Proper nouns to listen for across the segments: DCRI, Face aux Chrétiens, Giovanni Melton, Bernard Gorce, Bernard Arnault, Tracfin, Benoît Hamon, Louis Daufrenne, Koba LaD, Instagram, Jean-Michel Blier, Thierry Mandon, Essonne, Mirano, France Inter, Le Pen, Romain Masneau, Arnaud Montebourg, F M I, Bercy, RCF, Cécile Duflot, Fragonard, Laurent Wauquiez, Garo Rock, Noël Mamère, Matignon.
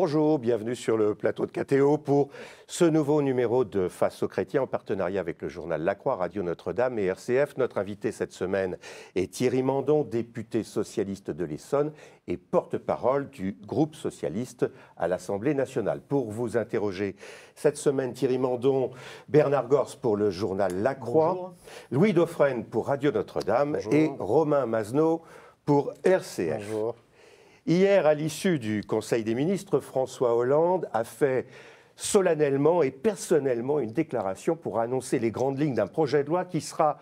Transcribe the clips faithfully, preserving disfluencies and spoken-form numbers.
Bonjour, bienvenue sur le plateau de K T O pour ce nouveau numéro de Face aux Chrétiens en partenariat avec le journal La Croix, Radio Notre-Dame et R C F. Notre invité cette semaine est Thierry Mandon, député socialiste de l'Essonne et porte-parole du groupe socialiste à l'Assemblée nationale. Pour vous interroger cette semaine, Thierry Mandon, Bernard Gorce pour le journal La Croix, bonjour. Louis Daufrenne pour Radio Notre-Dame et Romain Masneau pour R C F. Bonjour. Hier, à l'issue du Conseil des ministres, François Hollande a fait solennellement et personnellement une déclaration pour annoncer les grandes lignes d'un projet de loi qui sera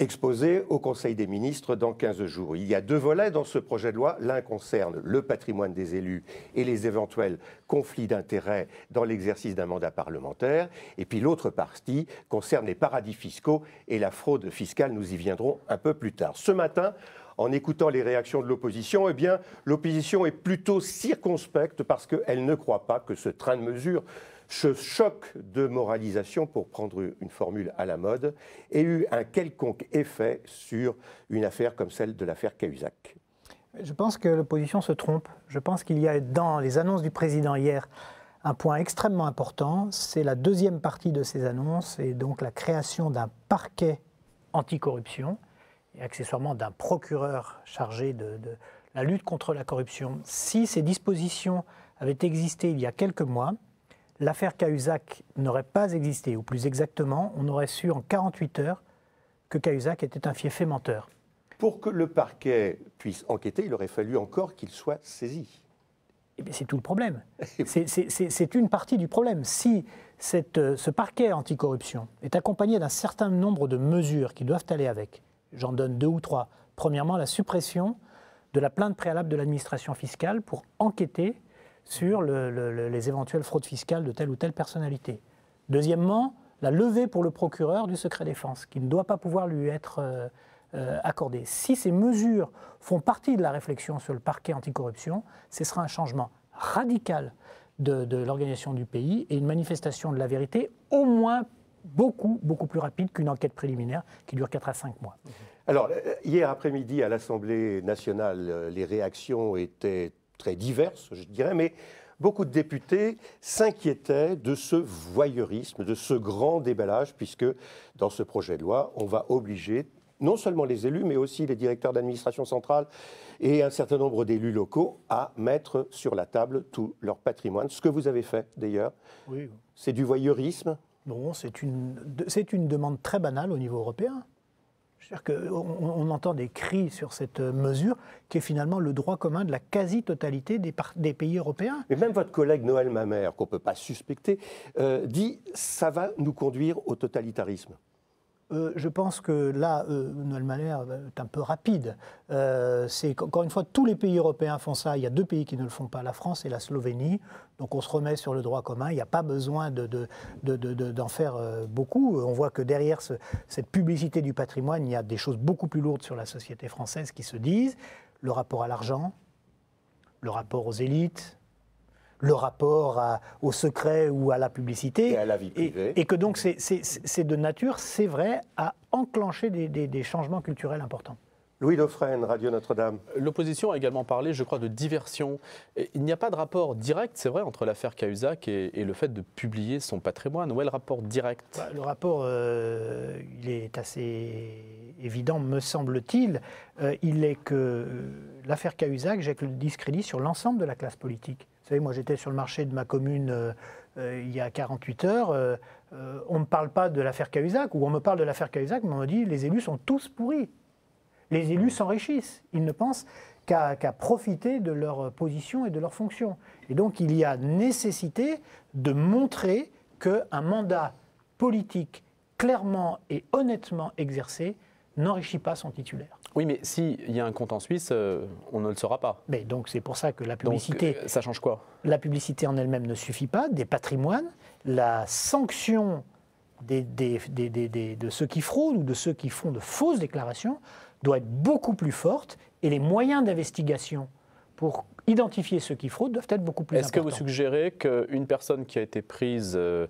exposé au Conseil des ministres dans quinze jours. Il y a deux volets dans ce projet de loi. L'un concerne le patrimoine des élus et les éventuels conflits d'intérêts dans l'exercice d'un mandat parlementaire. Et puis l'autre partie concerne les paradis fiscaux et la fraude fiscale. Nous y viendrons un peu plus tard. Ce matin, en écoutant les réactions de l'opposition, eh bien, l'opposition est plutôt circonspecte parce qu'elle ne croit pas que ce train de mesures, ce choc de moralisation, pour prendre une formule à la mode, ait eu un quelconque effet sur une affaire comme celle de l'affaire Cahuzac. Je pense que l'opposition se trompe. Je pense qu'il y a dans les annonces du président hier un point extrêmement important. C'est la deuxième partie de ces annonces et donc la création d'un parquet anticorruption et accessoirement d'un procureur chargé de, de la lutte contre la corruption. Si ces dispositions avaient existé il y a quelques mois, l'affaire Cahuzac n'aurait pas existé, ou plus exactement, on aurait su en quarante-huit heures que Cahuzac était un fiefé menteur. Pour que le parquet puisse enquêter, il aurait fallu encore qu'il soit saisi. Eh bien, c'est tout le problème. C'est une partie du problème. Si cette, ce parquet anticorruption est accompagné d'un certain nombre de mesures qui doivent aller avec, j'en donne deux ou trois. Premièrement, la suppression de la plainte préalable de l'administration fiscale pour enquêter sur le, le, les éventuelles fraudes fiscales de telle ou telle personnalité. Deuxièmement, la levée pour le procureur du secret défense, qui ne doit pas pouvoir lui être euh, euh, accordée. Si ces mesures font partie de la réflexion sur le parquet anticorruption, ce sera un changement radical de, de l'organisation du pays et une manifestation de la vérité au moins beaucoup, beaucoup plus rapide qu'une enquête préliminaire qui dure quatre à cinq mois. Alors, hier après-midi, à l'Assemblée nationale, les réactions étaient très diverses, je dirais, mais beaucoup de députés s'inquiétaient de ce voyeurisme, de ce grand déballage, puisque dans ce projet de loi, on va obliger non seulement les élus, mais aussi les directeurs d'administration centrale et un certain nombre d'élus locaux à mettre sur la table tout leur patrimoine. Ce que vous avez fait, d'ailleurs, oui. C'est du voyeurisme. Non, c'est une, une demande très banale au niveau européen. C'est-à-dire qu'on on entend des cris sur cette mesure qui est finalement le droit commun de la quasi-totalité des, des pays européens. Mais même votre collègue Noël Mamère, qu'on ne peut pas suspecter, euh, dit « ça va nous conduire au totalitarisme ». Euh, je pense que là, euh, Noël Mamère est un peu rapide. Euh, c'est, encore une fois, tous les pays européens font ça. Il y a deux pays qui ne le font pas, la France et la Slovénie. Donc on se remet sur le droit commun. Il n'y a pas besoin de, de, de, de, de, d'en faire euh, beaucoup. On voit que derrière ce, cette publicité du patrimoine, il y a des choses beaucoup plus lourdes sur la société française qui se disent. Le rapport à l'argent, le rapport aux élites, le rapport à, au secret ou à la publicité. Et à la vie privée. Et, et que donc c'est de nature, c'est vrai, à enclencher des, des, des changements culturels importants. Louis Daufrenne, Radio Notre-Dame. L'opposition a également parlé, je crois, de diversion. Il n'y a pas de rapport direct, c'est vrai, entre l'affaire Cahuzac et, et le fait de publier son patrimoine. Où est le rapport direct ? Bah, le rapport, euh, il est assez évident, me semble-t-il. Euh, il est que euh, l'affaire Cahuzac jette le discrédit sur l'ensemble de la classe politique. Vous savez, moi j'étais sur le marché de ma commune euh, euh, il y a quarante-huit heures, euh, euh, on ne parle pas de l'affaire Cahuzac, ou on me parle de l'affaire Cahuzac, mais on me dit les élus sont tous pourris. Les élus s'enrichissent, ils ne pensent qu'à qu'à profiter de leur position et de leur fonction. Et donc il y a nécessité de montrer qu'un mandat politique clairement et honnêtement exercé n'enrichit pas son titulaire. Oui, mais s'il y a un compte en Suisse, euh, on ne le saura pas. Mais donc c'est pour ça que la publicité... Donc, ça change quoi ? La publicité en elle-même ne suffit pas, des patrimoines, la sanction des, des, des, des, des, de ceux qui fraudent ou de ceux qui font de fausses déclarations doit être beaucoup plus forte et les moyens d'investigation pour identifier ceux qui fraudent doivent être beaucoup plus importants. Est-ce que vous suggérez qu'une personne qui a été prise euh,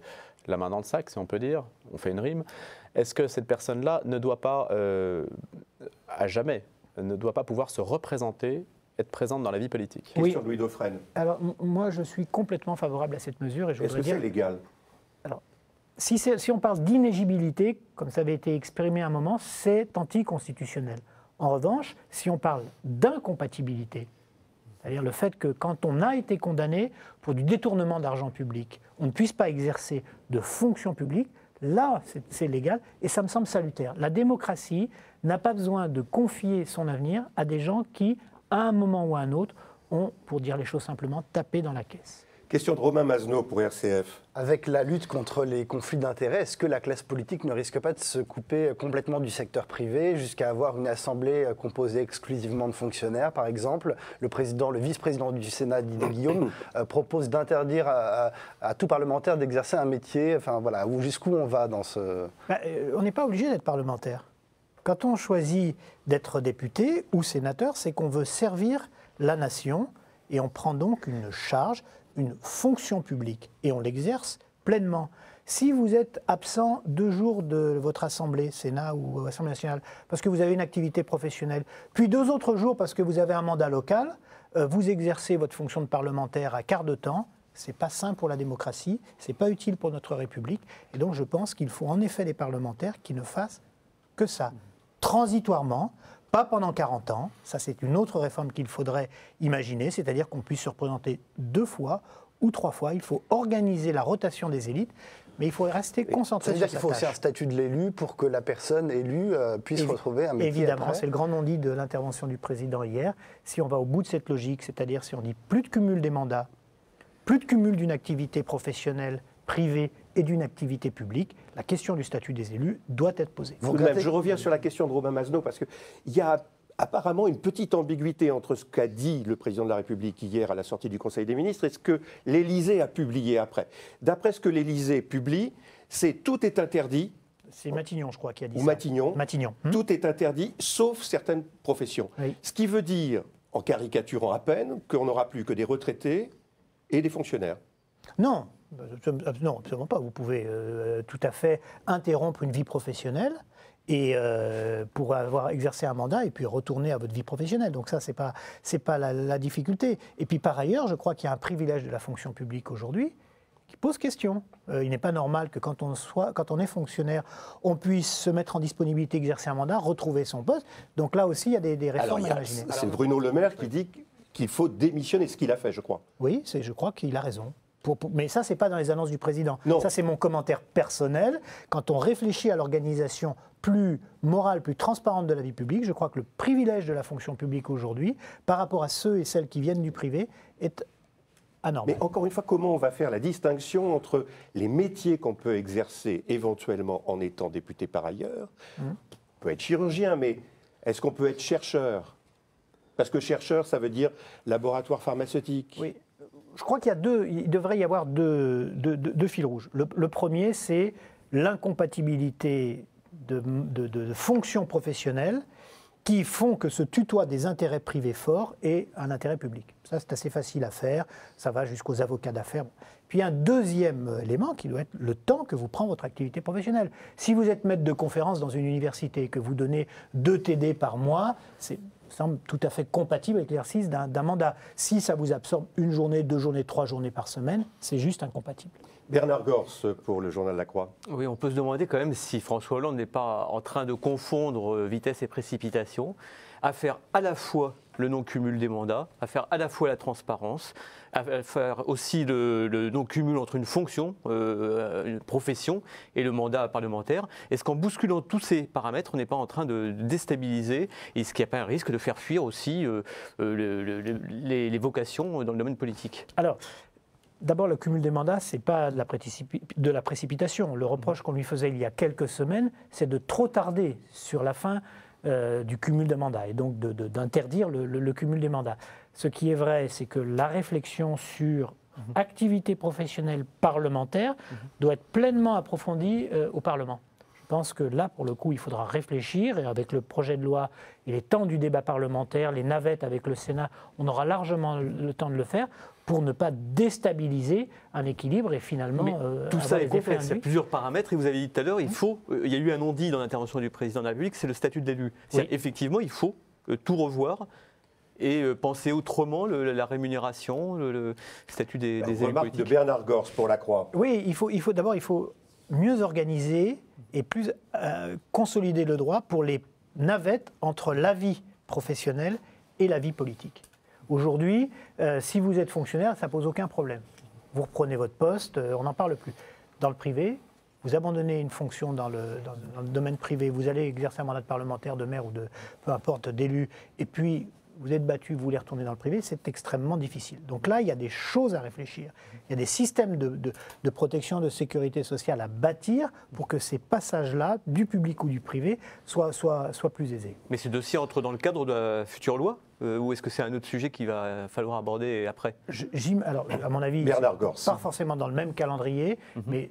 la main dans le sac, si on peut dire, on fait une rime, est-ce que cette personne-là ne doit pas, euh, à jamais, ne doit pas pouvoir se représenter être présente dans la vie politique. Oui. Question de Louis Daufrenne. Alors, moi, je suis complètement favorable à cette mesure. Est-ce que c'est légal ? Alors, si, si on parle d'inéligibilité, comme ça avait été exprimé à un moment, c'est anticonstitutionnel. En revanche, si on parle d'incompatibilité, c'est-à-dire le fait que quand on a été condamné pour du détournement d'argent public, on ne puisse pas exercer de fonction publique, là, c'est légal et ça me semble salutaire. La démocratie n'a pas besoin de confier son avenir à des gens qui, à un moment ou à un autre, ont, pour dire les choses simplement, tapé dans la caisse. Question de Romain Masneau pour R C F. Avec la lutte contre les conflits d'intérêts, est-ce que la classe politique ne risque pas de se couper complètement du secteur privé jusqu'à avoir une assemblée composée exclusivement de fonctionnaires, par exemple? Le président, le vice-président du Sénat, Didier Guillaume, euh, propose d'interdire à, à, à tout parlementaire d'exercer un métier. Enfin voilà, jusqu'où on va dans ce... Bah, euh, on n'est pas obligé d'être parlementaire. Quand on choisit d'être député ou sénateur, c'est qu'on veut servir la nation et on prend donc une charge, une fonction publique, et on l'exerce pleinement. Si vous êtes absent deux jours de votre Assemblée, Sénat ou Assemblée nationale, parce que vous avez une activité professionnelle, puis deux autres jours parce que vous avez un mandat local, euh, vous exercez votre fonction de parlementaire à quart de temps, c'est pas sain pour la démocratie, c'est pas utile pour notre République, et donc je pense qu'il faut en effet des parlementaires qui ne fassent que ça, transitoirement, pas pendant quarante ans, ça c'est une autre réforme qu'il faudrait imaginer, c'est-à-dire qu'on puisse se représenter deux fois ou trois fois. Il faut organiser la rotation des élites, mais il faut rester concentré sur sa tâche. C'est-à-dire qu'il faut aussi un statut de l'élu pour que la personne élue puisse Évi retrouver un métier. Évidemment, c'est le grand non-dit de l'intervention du président hier. Si on va au bout de cette logique, c'est-à-dire si on dit plus de cumul des mandats, plus de cumul d'une activité professionnelle, privée et d'une activité publique, la question du statut des élus doit être posée. Vous regrettez... Même, je reviens sur la question de Romain Masneau, parce qu'il y a apparemment une petite ambiguïté entre ce qu'a dit le président de la République hier à la sortie du Conseil des ministres et ce que l'Élysée a publié après. D'après ce que l'Élysée publie, c'est « tout est interdit ». C'est Matignon, je crois, qui a dit ou ça. Matignon. Matignon. Hum. « Tout est interdit, sauf certaines professions oui. ». Ce qui veut dire, en caricaturant à peine, qu'on n'aura plus que des retraités et des fonctionnaires. Non. Non, absolument pas. Vous pouvez euh, tout à fait interrompre une vie professionnelle et, euh, pour avoir exercé un mandat et puis retourner à votre vie professionnelle. Donc ça, c'est pas, c'est pas la, la difficulté. Et puis par ailleurs, je crois qu'il y a un privilège de la fonction publique aujourd'hui qui pose question. Euh, il n'est pas normal que quand on, soit, quand on est fonctionnaire, on puisse se mettre en disponibilité, exercer un mandat, retrouver son poste. Donc là aussi, il y a des, des réformes à imaginer. C'est Bruno Le Maire qui dit qu'il faut démissionner, ce qu'il a fait, je crois. Oui, c'est, je crois qu'il a raison. Pour, pour, mais ça, ce n'est pas dans les annonces du président. Non. Ça, c'est mon commentaire personnel. Quand on réfléchit à l'organisation plus morale, plus transparente de la vie publique, je crois que le privilège de la fonction publique aujourd'hui, par rapport à ceux et celles qui viennent du privé, est énorme. Mais encore une fois, comment on va faire la distinction entre les métiers qu'on peut exercer éventuellement en étant député par ailleurs? Mmh. On peut être chirurgien, mais est-ce qu'on peut être chercheur? Parce que chercheur, ça veut dire laboratoire pharmaceutique. Oui. Je crois qu'il y a deux, il devrait y avoir deux, deux, deux, deux fils rouges. Le, le premier, c'est l'incompatibilité de, de, de, de fonctions professionnelles qui font que se tutoient des intérêts privés forts et un intérêt public. Ça, c'est assez facile à faire. Ça va jusqu'aux avocats d'affaires. Puis un deuxième élément qui doit être le temps que vous prend votre activité professionnelle. Si vous êtes maître de conférence dans une université et que vous donnez deux T D par mois, c'est... semble tout à fait compatible avec l'exercice d'un mandat. Si ça vous absorbe une journée, deux journées, trois journées par semaine, c'est juste incompatible. Bernard Gorce pour le journal La Croix. Oui, on peut se demander quand même si François Hollande n'est pas en train de confondre vitesse et précipitation, à faire à la fois le non-cumul des mandats, à faire à la fois la transparence, à faire aussi le, le non-cumul entre une fonction, euh, une profession et le mandat parlementaire. Est-ce qu'en bousculant tous ces paramètres, on n'est pas en train de déstabiliser? Est-ce qu'il n'y a pas un risque de faire fuir aussi euh, le, le, les, les vocations dans le domaine politique? Alors, d'abord, le cumul des mandats, ce n'est pas de la, de la précipitation. Le reproche qu'on lui faisait il y a quelques semaines, c'est de trop tarder sur la fin Euh, du cumul des mandats et donc d'interdire le, le, le cumul des mandats. Ce qui est vrai, c'est que la réflexion sur mmh. activité professionnelle parlementaire mmh. doit être pleinement approfondie euh, au Parlement. Je pense que là, pour le coup, il faudra réfléchir et avec le projet de loi et les temps du débat parlementaire, les navettes avec le Sénat, on aura largement le temps de le faire pour ne pas déstabiliser un équilibre et finalement... Euh, tout ça est complexe, il y a plusieurs paramètres et vous avez dit tout à l'heure, il faut, euh, il y a eu un non-dit dans l'intervention du président de la République, c'est le statut de l'élu. Oui. Effectivement, il faut euh, tout revoir et euh, penser autrement le, la rémunération, le, le statut des, ben, des élus politiques. – Remarque de Bernard Gorce pour La Croix. – Oui, il faut, il faut, d'abord il faut mieux organiser et plus euh, consolider le droit pour les navettes entre la vie professionnelle et la vie politique. Aujourd'hui, euh, si vous êtes fonctionnaire, ça ne pose aucun problème. Vous reprenez votre poste, euh, on n'en parle plus. Dans le privé, vous abandonnez une fonction dans le, dans, dans le domaine privé, vous allez exercer un mandat de parlementaire, de maire ou de peu importe, d'élu, et puis vous êtes battu, vous voulez retourner dans le privé, c'est extrêmement difficile. Donc là, il y a des choses à réfléchir. Il y a des systèmes de, de, de protection, de sécurité sociale à bâtir pour que ces passages-là, du public ou du privé, soient, soient, soient plus aisés. – Mais ces dossiers entrent dans le cadre de la future loi ? Euh, ou est-ce que c'est un autre sujet qu'il va falloir aborder après ? – Alors, à mon avis, Bernard Gorce, pas forcément dans le même calendrier, mm-hmm. mais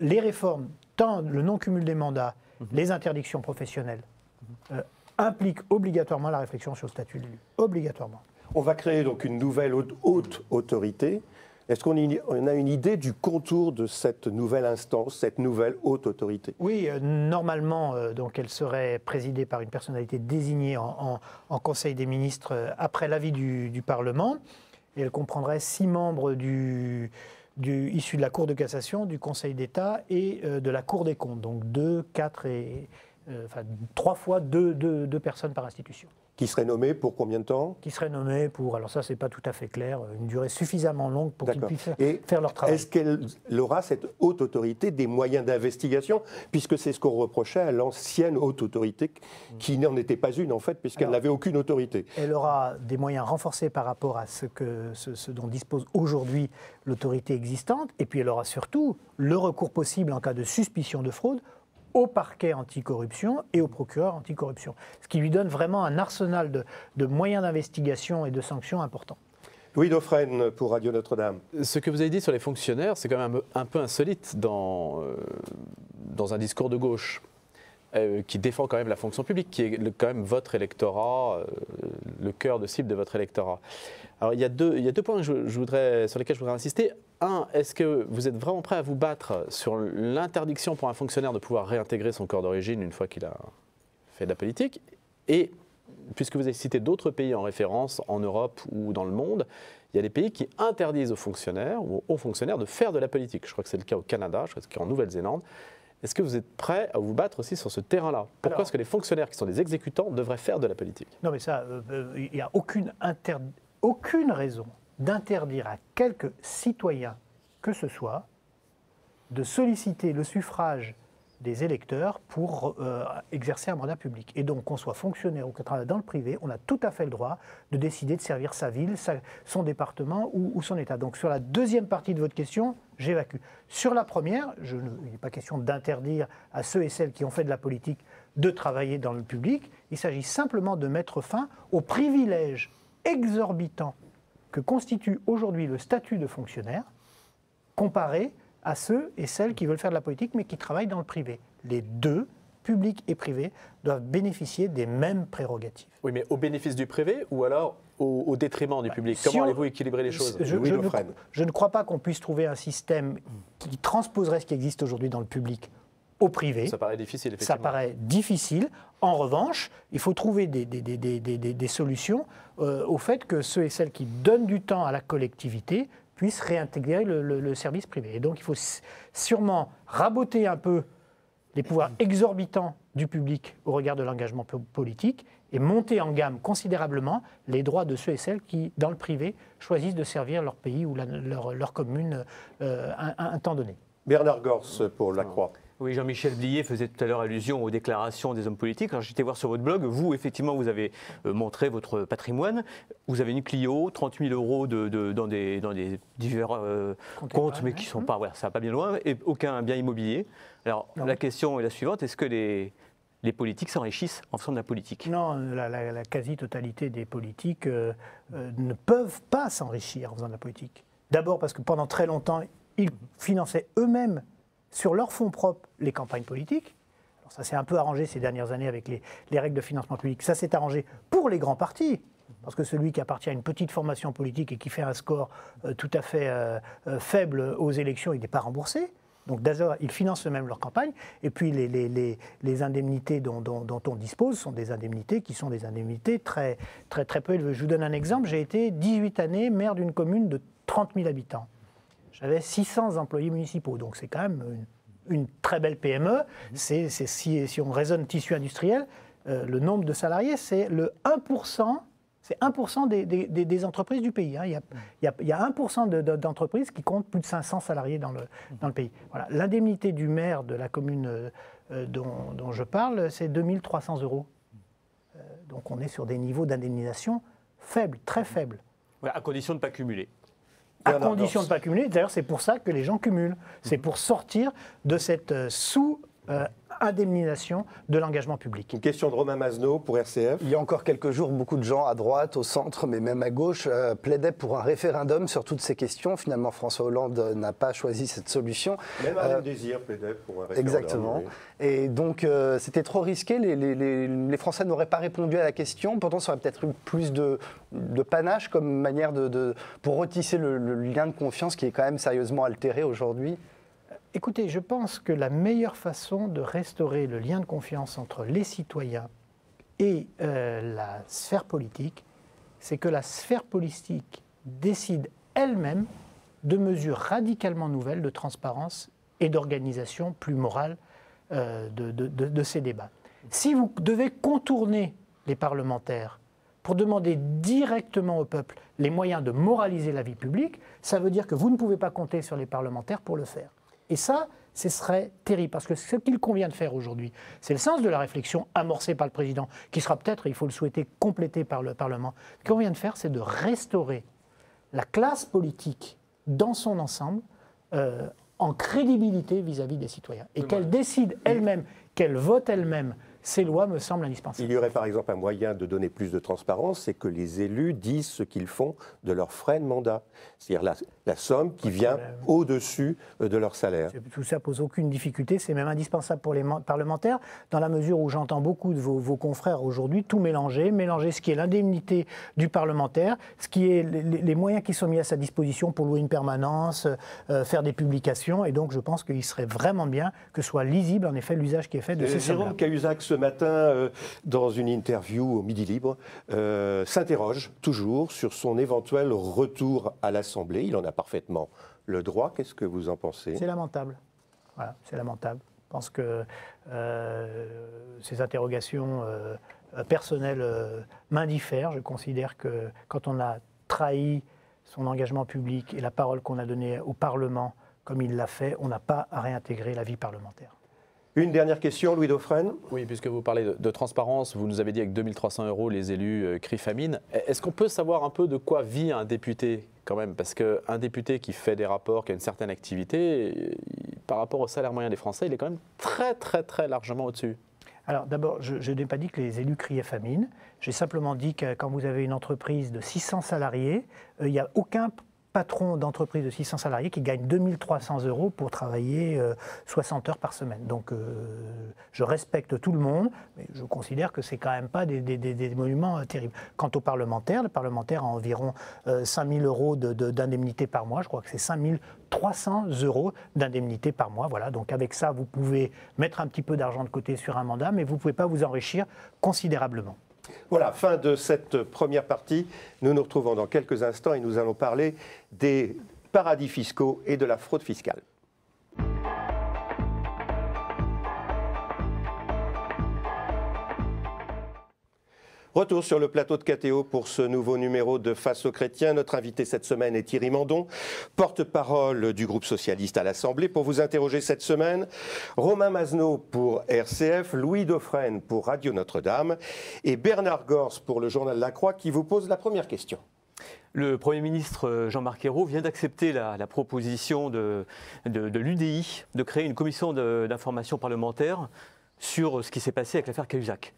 les réformes, tant le non-cumul des mandats, mm-hmm. les interdictions professionnelles, mm-hmm. euh, implique obligatoirement la réflexion sur le statut de l'élu. Obligatoirement. On va créer donc une nouvelle haute autorité. Est-ce qu'on a une idée du contour de cette nouvelle instance, cette nouvelle haute autorité? Oui, euh, normalement, euh, donc elle serait présidée par une personnalité désignée en, en, en Conseil des ministres euh, après l'avis du, du Parlement. Et elle comprendrait six membres du, du, issus de la Cour de cassation, du Conseil d'État et euh, de la Cour des comptes. Donc deux, quatre et... Enfin, trois fois deux, deux, deux personnes par institution. Qui serait nommé pour combien de temps ? Qui serait nommé pour, alors ça c'est pas tout à fait clair, une durée suffisamment longue pour qu'ils puissent et faire leur travail. Est-ce qu'elle aura, cette haute autorité, des moyens d'investigation ? Puisque c'est ce qu'on reprochait à l'ancienne haute autorité, qui n'en était pas une en fait, puisqu'elle n'avait aucune autorité. Elle aura des moyens renforcés par rapport à ce, que, ce, ce dont dispose aujourd'hui l'autorité existante, et puis elle aura surtout le recours possible en cas de suspicion de fraude, au parquet anticorruption et au procureur anticorruption. Ce qui lui donne vraiment un arsenal de, de moyens d'investigation et de sanctions importants. Louis Daufrenne pour Radio Notre-Dame. Ce que vous avez dit sur les fonctionnaires, c'est quand même un peu insolite dans, euh, dans un discours de gauche euh, qui défend quand même la fonction publique, qui est le, quand même votre électorat, euh, le cœur de cible de votre électorat. Alors il y a deux, il y a deux points que je, je voudrais, sur lesquels je voudrais insister. Un, est-ce que vous êtes vraiment prêt à vous battre sur l'interdiction pour un fonctionnaire de pouvoir réintégrer son corps d'origine une fois qu'il a fait de la politique? Et puisque vous avez cité d'autres pays en référence, en Europe ou dans le monde, il y a des pays qui interdisent aux fonctionnaires ou aux fonctionnaires de faire de la politique. Je crois que c'est le cas au Canada, je crois que c'est le cas en Nouvelle-Zélande. Est-ce que vous êtes prêt à vous battre aussi sur ce terrain-là? Pourquoi est-ce que les fonctionnaires qui sont des exécutants devraient faire de la politique? Non mais ça, euh, il n'y a aucune, inter... aucune raison d'interdire à quelque citoyen que ce soit de solliciter le suffrage des électeurs pour euh, exercer un mandat public. Et donc, qu'on soit fonctionnaire ou qu'on travaille dans le privé, on a tout à fait le droit de décider de servir sa ville, sa, son département ou, ou son État. Donc, sur la deuxième partie de votre question, j'évacue. Sur la première, je ne, il n'est pas question d'interdire à ceux et celles qui ont fait de la politique de travailler dans le public. Il s'agit simplement de mettre fin aux privilèges exorbitants que constitue aujourd'hui le statut de fonctionnaire comparé à ceux et celles qui veulent faire de la politique mais qui travaillent dans le privé. Les deux, public et privé, doivent bénéficier des mêmes prérogatives. – Oui, mais au bénéfice du privé ou alors au, au détriment du bah, public? Si Comment on... allez-vous équilibrer les choses ?– je, je, ne, je ne crois pas qu'on puisse trouver un système qui transposerait ce qui existe aujourd'hui dans le public au privé. Ça paraît difficile, effectivement. Ça paraît difficile. En revanche, il faut trouver des, des, des, des, des, des solutions euh, au fait que ceux et celles qui donnent du temps à la collectivité puissent réintégrer le, le, le service privé. Et donc, il faut sûrement raboter un peu les pouvoirs exorbitants du public au regard de l'engagement politique et monter en gamme considérablement les droits de ceux et celles qui, dans le privé, choisissent de servir leur pays ou la, leur, leur commune euh, un, un temps donné. – Bernard Gorce pour La Croix. Oui, Jean-Michel Blier faisait tout à l'heure allusion aux déclarations des hommes politiques. Alors j'étais voir sur votre blog, vous, effectivement, vous avez montré votre patrimoine. Vous avez une Clio, trente mille euros de, de, dans, des, dans des divers euh, comptes, mais qui ne sont pas, voilà, ça va pas bien loin, et aucun bien immobilier. Alors non. La question est la suivante, est-ce que les, les politiques s'enrichissent en faisant de la politique? Non, la, la, la quasi-totalité des politiques euh, euh, ne peuvent pas s'enrichir en faisant de la politique. D'abord parce que pendant très longtemps, ils finançaient eux-mêmes sur leurs fonds propres, les campagnes politiques. Alors ça s'est un peu arrangé ces dernières années avec les, les règles de financement public. Ça s'est arrangé pour les grands partis, parce que celui qui appartient à une petite formation politique et qui fait un score euh, tout à fait euh, euh, faible aux élections, il n'est pas remboursé. Donc d'ailleurs, ils financent eux-mêmes leur campagne. Et puis les, les, les, les indemnités dont, dont, dont on dispose sont des indemnités qui sont des indemnités très, très, très peu élevées. Je vous donne un exemple. J'ai été dix-huit années maire d'une commune de trente mille habitants. J'avais six cents employés municipaux, donc c'est quand même une, une très belle P M E. C'est, c'est, si, si on raisonne tissu industriel, euh, le nombre de salariés, c'est le un pour cent. C'est un pour cent des, des, des entreprises du pays. Hein. Il y a, il y a, il y a un pour cent de, de, d'entreprises qui comptent plus de cinq cents salariés dans le, dans le pays. Voilà. L'indemnité du maire de la commune euh, dont, dont je parle, c'est deux mille trois cents euros. Euh, donc on est sur des niveaux d'indemnisation faibles, très faibles. Voilà, à condition de ne pas cumuler. À Bernard condition Gorce. De ne pas cumuler. D'ailleurs, c'est pour ça que les gens cumulent. C'est pour sortir de cette sous- Euh, indemnisation de l'engagement public. Une question de Romain Masneau pour R C F. Il y a encore quelques jours, beaucoup de gens à droite, au centre, mais même à gauche, euh, plaidaient pour un référendum sur toutes ces questions. Finalement, François Hollande n'a pas choisi cette solution. Même euh, Alain Désir plaidait pour un référendum. Exactement. Oui. Et donc, euh, c'était trop risqué. Les, les, les, les Français n'auraient pas répondu à la question. Pourtant, ça aurait peut-être eu plus de, de panache comme manière de, de, pour retisser le, le lien de confiance qui est quand même sérieusement altéré aujourd'hui. Écoutez, je pense que la meilleure façon de restaurer le lien de confiance entre les citoyens et euh, la sphère politique, c'est que la sphère politique décide elle-même de mesures radicalement nouvelles de transparence et d'organisation plus morale euh, de, de, de, de ces débats. Si vous devez contourner les parlementaires pour demander directement au peuple les moyens de moraliser la vie publique, ça veut dire que vous ne pouvez pas compter sur les parlementaires pour le faire. Et ça, ce serait terrible, parce que ce qu'il convient de faire aujourd'hui, c'est le sens de la réflexion amorcée par le président, qui sera peut-être, il faut le souhaiter, complétée par le Parlement. Ce qu'on vient de faire, c'est de restaurer la classe politique dans son ensemble euh, en crédibilité vis-à-vis des citoyens. Et qu'elle décide elle-même, qu'elle vote elle-même. Ces lois me semblent indispensables. Il y aurait par exemple un moyen de donner plus de transparence, c'est que les élus disent ce qu'ils font de leur frais de mandat. C'est-à-dire la, la somme qui vient au-dessus de leur salaire. Tout ça ne pose aucune difficulté, c'est même indispensable pour les parlementaires, dans la mesure où j'entends beaucoup de vos, vos confrères aujourd'hui tout mélanger, mélanger ce qui est l'indemnité du parlementaire, ce qui est les, les moyens qui sont mis à sa disposition pour louer une permanence, euh, faire des publications, et donc je pense qu'il serait vraiment bien que soit lisible en effet l'usage qui est fait de ces sommes-là. Cahuzac ce matin, euh, dans une interview au Midi Libre, euh, s'interroge toujours sur son éventuel retour à l'Assemblée. Il en a parfaitement le droit. Qu'est-ce que vous en pensez? C'est lamentable. Voilà, c'est lamentable. Je pense que euh, ces interrogations euh, personnelles euh, m'indiffèrent. Je considère que quand on a trahi son engagement public et la parole qu'on a donnée au Parlement, comme il l'a fait, on n'a pas à réintégrer la vie parlementaire. Une dernière question, Louis Daufrenne. Oui, puisque vous parlez de, de transparence, vous nous avez dit avec deux mille trois cents euros, les élus euh, crient famine. Est-ce qu'on peut savoir un peu de quoi vit un député quand même? Parce qu'un député qui fait des rapports, qui a une certaine activité, il, par rapport au salaire moyen des Français, il est quand même très, très, très largement au-dessus. Alors d'abord, je, je n'ai pas dit que les élus criaient famine. J'ai simplement dit que quand vous avez une entreprise de six cents salariés, euh, il n'y a aucun patron d'entreprise de six cents salariés qui gagne deux mille trois cents euros pour travailler euh, soixante heures par semaine. Donc euh, je respecte tout le monde, mais je considère que c'est quand même pas des, des, des, des monuments euh, terribles. Quant aux parlementaires, le parlementaire a environ euh, cinq mille euros de, de, d'indemnité par mois. Je crois que c'est cinq mille trois cents euros d'indemnité par mois. Voilà. Donc avec ça, vous pouvez mettre un petit peu d'argent de côté sur un mandat, mais vous ne pouvez pas vous enrichir considérablement. Voilà, fin de cette première partie. Nous nous retrouvons dans quelques instants et nous allons parler des paradis fiscaux et de la fraude fiscale. Retour sur le plateau de K T O pour ce nouveau numéro de Face aux Chrétiens. Notre invité cette semaine est Thierry Mandon, porte-parole du groupe socialiste à l'Assemblée. Pour vous interroger cette semaine, Romain Masneau pour R C F, Louis Daufrenne pour Radio Notre-Dame et Bernard Gorce pour le journal La Croix qui vous pose la première question. Le Premier ministre Jean-Marc Ayrault vient d'accepter la, la proposition de, de, de l'U D I de créer une commission de, d'information parlementaire sur ce qui s'est passé avec l'affaire Cahuzac.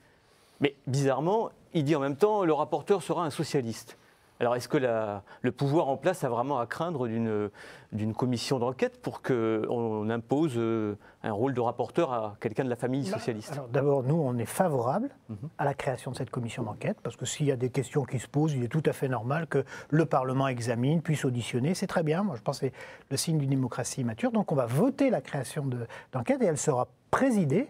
Mais bizarrement, il dit en même temps, le rapporteur sera un socialiste. Alors est-ce que la, le pouvoir en place a vraiment à craindre d'une d'une commission d'enquête pour qu'on impose un rôle de rapporteur à quelqu'un de la famille socialiste? Alors d'abord, nous, on est favorable mmh. à la création de cette commission d'enquête, parce que s'il y a des questions qui se posent, il est tout à fait normal que le Parlement examine, puisse auditionner. C'est très bien. Moi, je pense que c'est le signe d'une démocratie mature. Donc on va voter la création de, d'enquête et elle sera présidée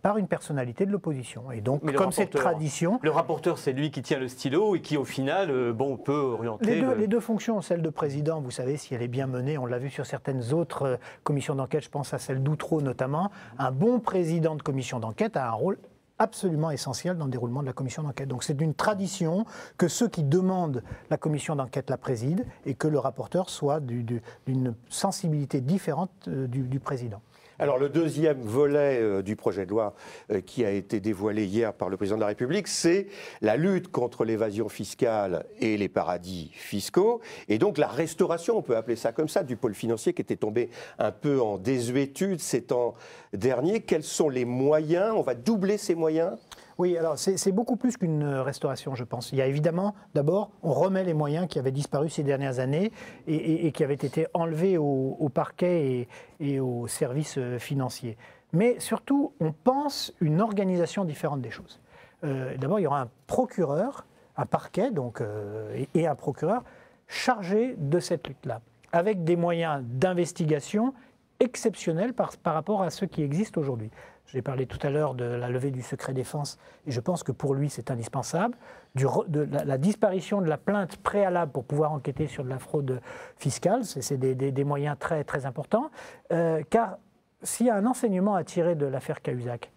par une personnalité de l'opposition. Et donc, comme c'est tradition... Le rapporteur, c'est lui qui tient le stylo et qui, au final, bon, peut orienter... Les deux, le... les deux fonctions, celle de président, vous savez, si elle est bien menée, on l'a vu sur certaines autres commissions d'enquête, je pense à celle d'Outreau notamment, un bon président de commission d'enquête a un rôle absolument essentiel dans le déroulement de la commission d'enquête. Donc c'est une tradition que ceux qui demandent la commission d'enquête la président et que le rapporteur soit du, du, d'une sensibilité différente du, du président. Alors le deuxième volet euh, du projet de loi euh, qui a été dévoilé hier par le président de la République, c'est la lutte contre l'évasion fiscale et les paradis fiscaux, et donc la restauration, on peut appeler ça comme ça, du pôle financier qui était tombé un peu en désuétude ces temps derniers. Quels sont les moyens? On va doubler ces moyens? Oui, alors c'est beaucoup plus qu'une restauration, je pense. Il y a évidemment, d'abord, on remet les moyens qui avaient disparu ces dernières années et, et, et qui avaient été enlevés au, au parquet et, et aux services financiers. Mais surtout, on pense une organisation différente des choses. Euh, d'abord, il y aura un procureur, un parquet donc, euh, et, et un procureur chargé de cette lutte-là, avec des moyens d'investigation exceptionnels par, par rapport à ceux qui existent aujourd'hui. J'ai parlé tout à l'heure de la levée du secret défense, et je pense que pour lui c'est indispensable. Du, de la, la disparition de la plainte préalable pour pouvoir enquêter sur de la fraude fiscale, c'est des, des, des moyens très, très importants. Euh, car s'il y a un enseignement à tirer de l'affaire Cahuzac,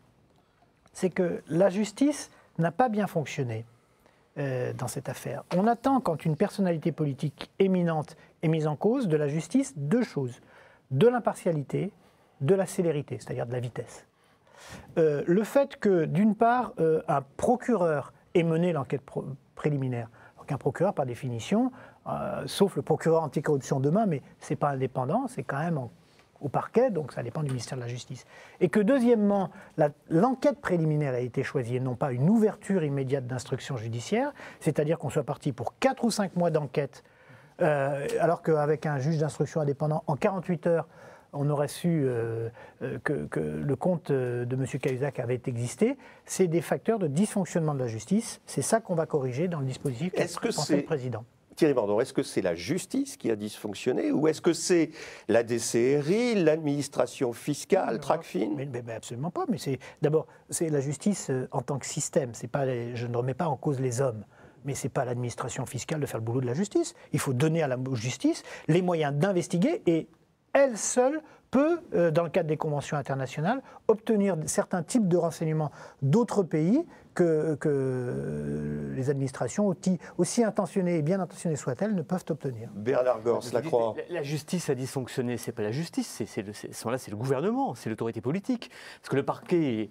c'est que la justice n'a pas bien fonctionné euh, dans cette affaire. On attend, quand une personnalité politique éminente est mise en cause, de la justice deux choses. De l'impartialité, de la célérité, c'est-à-dire de la vitesse. Euh, le fait que, d'une part, euh, un procureur ait mené l'enquête pr préliminaire, alors qu'un procureur, par définition, euh, sauf le procureur anticorruption demain, mais ce n'est pas indépendant, c'est quand même en, au parquet, donc ça dépend du ministère de la Justice. Et que, deuxièmement, l'enquête préliminaire a été choisie, et non pas une ouverture immédiate d'instruction judiciaire, c'est-à-dire qu'on soit parti pour quatre ou cinq mois d'enquête, euh, alors qu'avec un juge d'instruction indépendant, en quarante-huit heures, on aurait su euh, que, que le compte de M. Cahuzac avait existé. C'est des facteurs de dysfonctionnement de la justice. C'est ça qu'on va corriger dans le dispositif qu'a pensé le président. Thierry Mandon, est-ce que c'est la justice qui a dysfonctionné ou est-ce que c'est la D C R I, l'administration fiscale, Tracfin? mais, mais, mais Absolument pas. Mais d'abord, c'est la justice en tant que système. C'est pas les, je ne remets pas en cause les hommes. Mais ce n'est pas à l'administration fiscale de faire le boulot de la justice. Il faut donner à la justice les moyens d'investiguer et... elle seule peut, euh, dans le cadre des conventions internationales, obtenir certains types de renseignements d'autres pays que, que les administrations, aussi, aussi intentionnées et bien intentionnées soient-elles, ne peuvent obtenir. Bernard Gorce, La Croix. La, la justice a dysfonctionné, ce n'est pas la justice, c'est le, le gouvernement, c'est l'autorité politique. Parce que le parquet,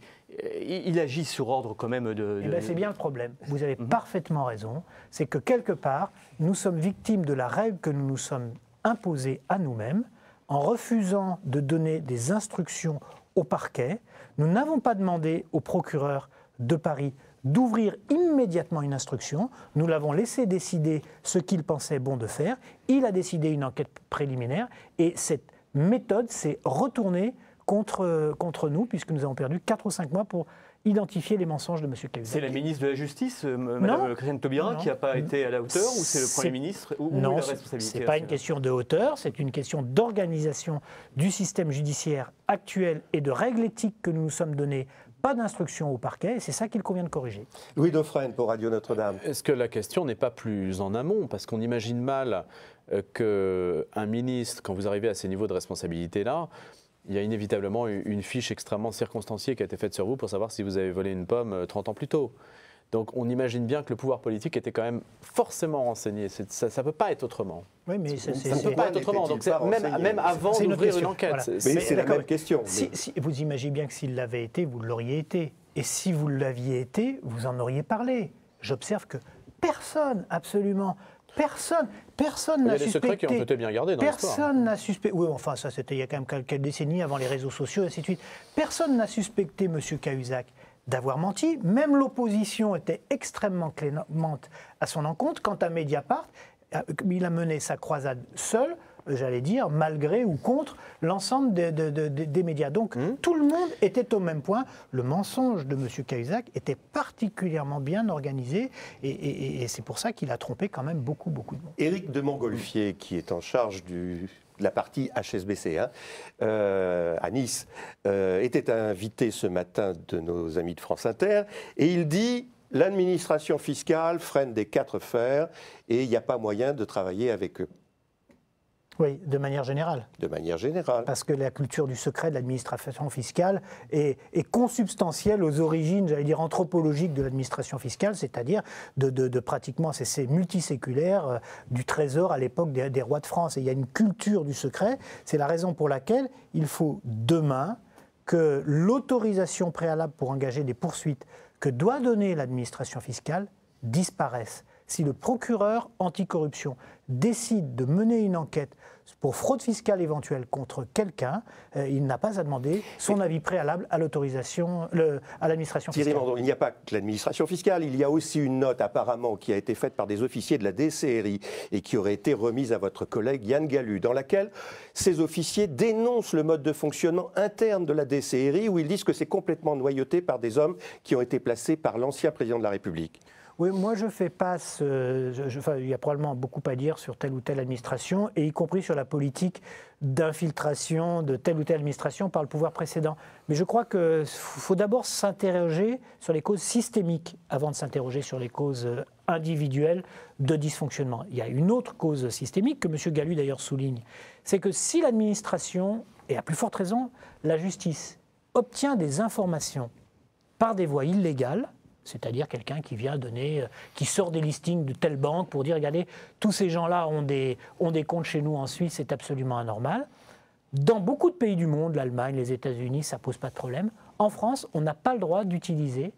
il, il agit sur ordre quand même de... de... Ben c'est bien le problème, vous avez mmh. parfaitement raison, c'est que quelque part, nous sommes victimes de la règle que nous nous sommes imposée à nous-mêmes. En refusant de donner des instructions au parquet, nous n'avons pas demandé au procureur de Paris d'ouvrir immédiatement une instruction. Nous l'avons laissé décider ce qu'il pensait bon de faire. Il a décidé une enquête préliminaire et cette méthode s'est retournée contre, contre nous puisque nous avons perdu quatre ou cinq mois pour... identifier les mensonges de M. Cahuzac. C'est la ministre de la Justice, Mme Christiane Taubira, qui n'a pas été à la hauteur, ou c'est le Premier ministre? Non, ce n'est pas une question de hauteur, c'est une question d'organisation du système judiciaire actuel et de règles éthiques que nous nous sommes données. Pas d'instruction au parquet, et c'est ça qu'il convient de corriger. Louis Daufrenne pour Radio Notre-Dame. Est-ce que la question n'est pas plus en amont? Parce qu'on imagine mal qu'un ministre, quand vous arrivez à ces niveaux de responsabilité-là, il y a inévitablement une fiche extrêmement circonstanciée qui a été faite sur vous pour savoir si vous avez volé une pomme trente ans plus tôt. Donc on imagine bien que le pouvoir politique était quand même forcément renseigné. Ça ne peut pas être autrement. Oui, mais ça ne peut pas être autrement. Donc même, même avant d'ouvrir une enquête. Voilà. Mais c'est la même question. Si, si, vous imaginez bien que s'il l'avait été, vous l'auriez été. Et si vous l'aviez été, vous en auriez parlé. J'observe que personne, absolument... Personne, personne n'a suspecté. Qui ont été bien gardés dans personne n'a suspecté. Oui, enfin, ça, c'était il y a quand même quelques décennies avant les réseaux sociaux, et ainsi de suite. Personne n'a suspecté M. Cahuzac d'avoir menti. Même l'opposition était extrêmement clémente à son encontre. Quant à Mediapart, il a mené sa croisade seul, j'allais dire, malgré ou contre l'ensemble de, de, de, de, des médias. Donc, mmh. tout le monde était au même point. Le mensonge de M. Cahuzac était particulièrement bien organisé, et, et, et c'est pour ça qu'il a trompé quand même beaucoup, beaucoup de monde. Éric de Montgolfier, qui est en charge du... la partie H S B C hein, euh, à Nice, euh, était invité ce matin de nos amis de France Inter, et il dit « l'administration fiscale freine des quatre fers et il n'y a pas moyen de travailler avec eux ». Oui, de manière générale. De manière générale. Parce que la culture du secret de l'administration fiscale est, est consubstantielle aux origines, j'allais dire, anthropologiques de l'administration fiscale, c'est-à-dire de, de, de pratiquement, c'est multiséculaire, euh, du trésor à l'époque des, des rois de France. Et il y a une culture du secret, c'est la raison pour laquelle il faut demain que l'autorisation préalable pour engager des poursuites que doit donner l'administration fiscale disparaisse. Si le procureur anticorruption décide de mener une enquête pour fraude fiscale éventuelle contre quelqu'un, euh, il n'a pas à demander son avis préalable à l'autorisation, à l'administration fiscale. Thierry Mandon, il n'y a pas que l'administration fiscale, il y a aussi une note apparemment qui a été faite par des officiers de la D C R I et qui aurait été remise à votre collègue Yann Galut, dans laquelle ces officiers dénoncent le mode de fonctionnement interne de la D C R I, où ils disent que c'est complètement noyauté par des hommes qui ont été placés par l'ancien président de la République. Oui, moi je fais pas ce, je, je, enfin, il y a probablement beaucoup à dire sur telle ou telle administration, et y compris sur la politique d'infiltration de telle ou telle administration par le pouvoir précédent. Mais je crois qu'il faut d'abord s'interroger sur les causes systémiques avant de s'interroger sur les causes individuelles de dysfonctionnement. Il y a une autre cause systémique que M. Galut d'ailleurs souligne, c'est que si l'administration, et à plus forte raison, la justice, obtient des informations par des voies illégales, c'est-à-dire quelqu'un qui vient donner, qui sort des listings de telle banque pour dire, regardez, tous ces gens-là ont des, ont des comptes chez nous en Suisse, c'est absolument anormal. Dans beaucoup de pays du monde, l'Allemagne, les États-Unis, ça ne pose pas de problème. En France, on n'a pas le droit d'utiliser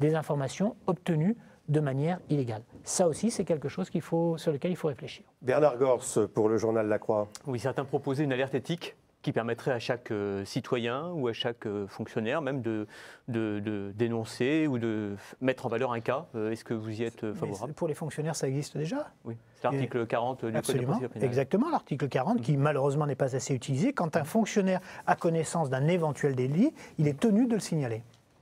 des informations obtenues de manière illégale. Ça aussi, c'est quelque chose qu'il faut, sur lequel il faut réfléchir. Bernard Gorce, pour le journal La Croix. Oui, certains proposaient une alerte éthique qui permettrait à chaque euh, citoyen ou à chaque euh, fonctionnaire même de, de, de dénoncer ou de mettre en valeur un cas. Euh, Est-ce que vous y êtes euh, favorable? Pour les fonctionnaires, ça existe déjà. Oui, c'est l'article quarante du Code de procédure pénale. Exactement, l'article quarante mmh. qui malheureusement n'est pas assez utilisé. Quand un fonctionnaire a connaissance d'un éventuel délit, il est tenu de le signaler.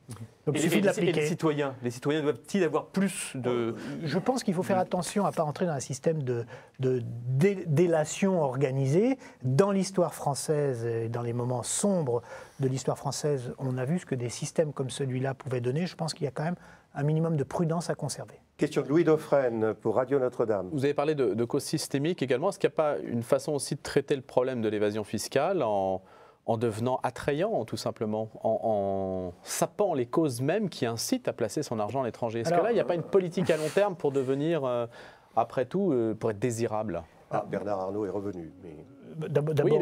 Mmh. Donc, et il suffit de l'appliquer. Les citoyens, les citoyens doivent-ils avoir plus de... Je pense qu'il faut faire attention à ne pas entrer dans un système de, de dé, délation organisée. Dans l'histoire française, et dans les moments sombres de l'histoire française, on a vu ce que des systèmes comme celui-là pouvaient donner. Je pense qu'il y a quand même un minimum de prudence à conserver. Question de Louis Daufrenne pour Radio Notre-Dame. Vous avez parlé de, de causes systémiques également. Est-ce qu'il n'y a pas une façon aussi de traiter le problème de l'évasion fiscale en... en devenant attrayant, tout simplement, en, en sapant les causes mêmes qui incitent à placer son argent à l'étranger. Est-ce que là, il n'y a pas une politique à long terme pour devenir, euh, après tout, euh, pour être désirable? Ah, Bernard Arnault est revenu. Mais... D'abord, oui,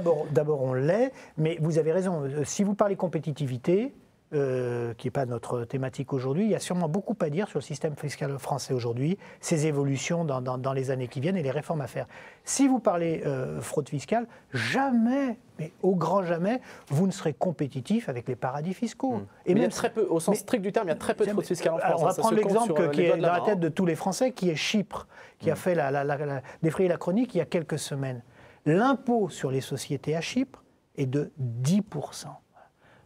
mais... on l'est, mais vous avez raison. Si vous parlez compétitivité, euh, qui n'est pas notre thématique aujourd'hui, il y a sûrement beaucoup à dire sur le système fiscal français aujourd'hui, ses évolutions dans, dans, dans les années qui viennent et les réformes à faire. Si vous parlez euh, fraude fiscale, jamais... mais au grand jamais, vous ne serez compétitif avec les paradis fiscaux. Mmh. Et mais même très peu, au sens strict du terme, il y a très peu de fraude fiscale en France. On va prendre l'exemple qui est dans la tête de tous les Français, qui est Chypre, qui mmh. a fait la, la, la, la, défrayer la chronique il y a quelques semaines. L'impôt sur les sociétés à Chypre est de dix pour cent.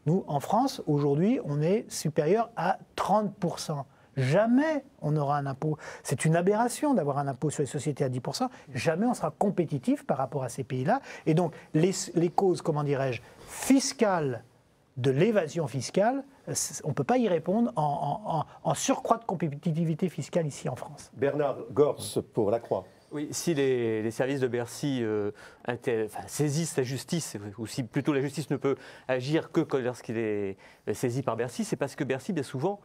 Nous, en France, aujourd'hui, on est supérieur à trente pour cent. Jamais on aura un impôt. C'est une aberration d'avoir un impôt sur les sociétés à dix pour cent. Jamais on sera compétitif par rapport à ces pays-là. Et donc, les, les causes, comment dirais-je, fiscales de l'évasion fiscale, on ne peut pas y répondre en, en, en surcroît de compétitivité fiscale ici en France. Bernard Gorce pour La Croix. Oui, si les, les services de Bercy euh, inter, enfin, saisissent la justice, ou si plutôt la justice ne peut agir que lorsqu'il est saisi par Bercy, c'est parce que Bercy, bien souvent,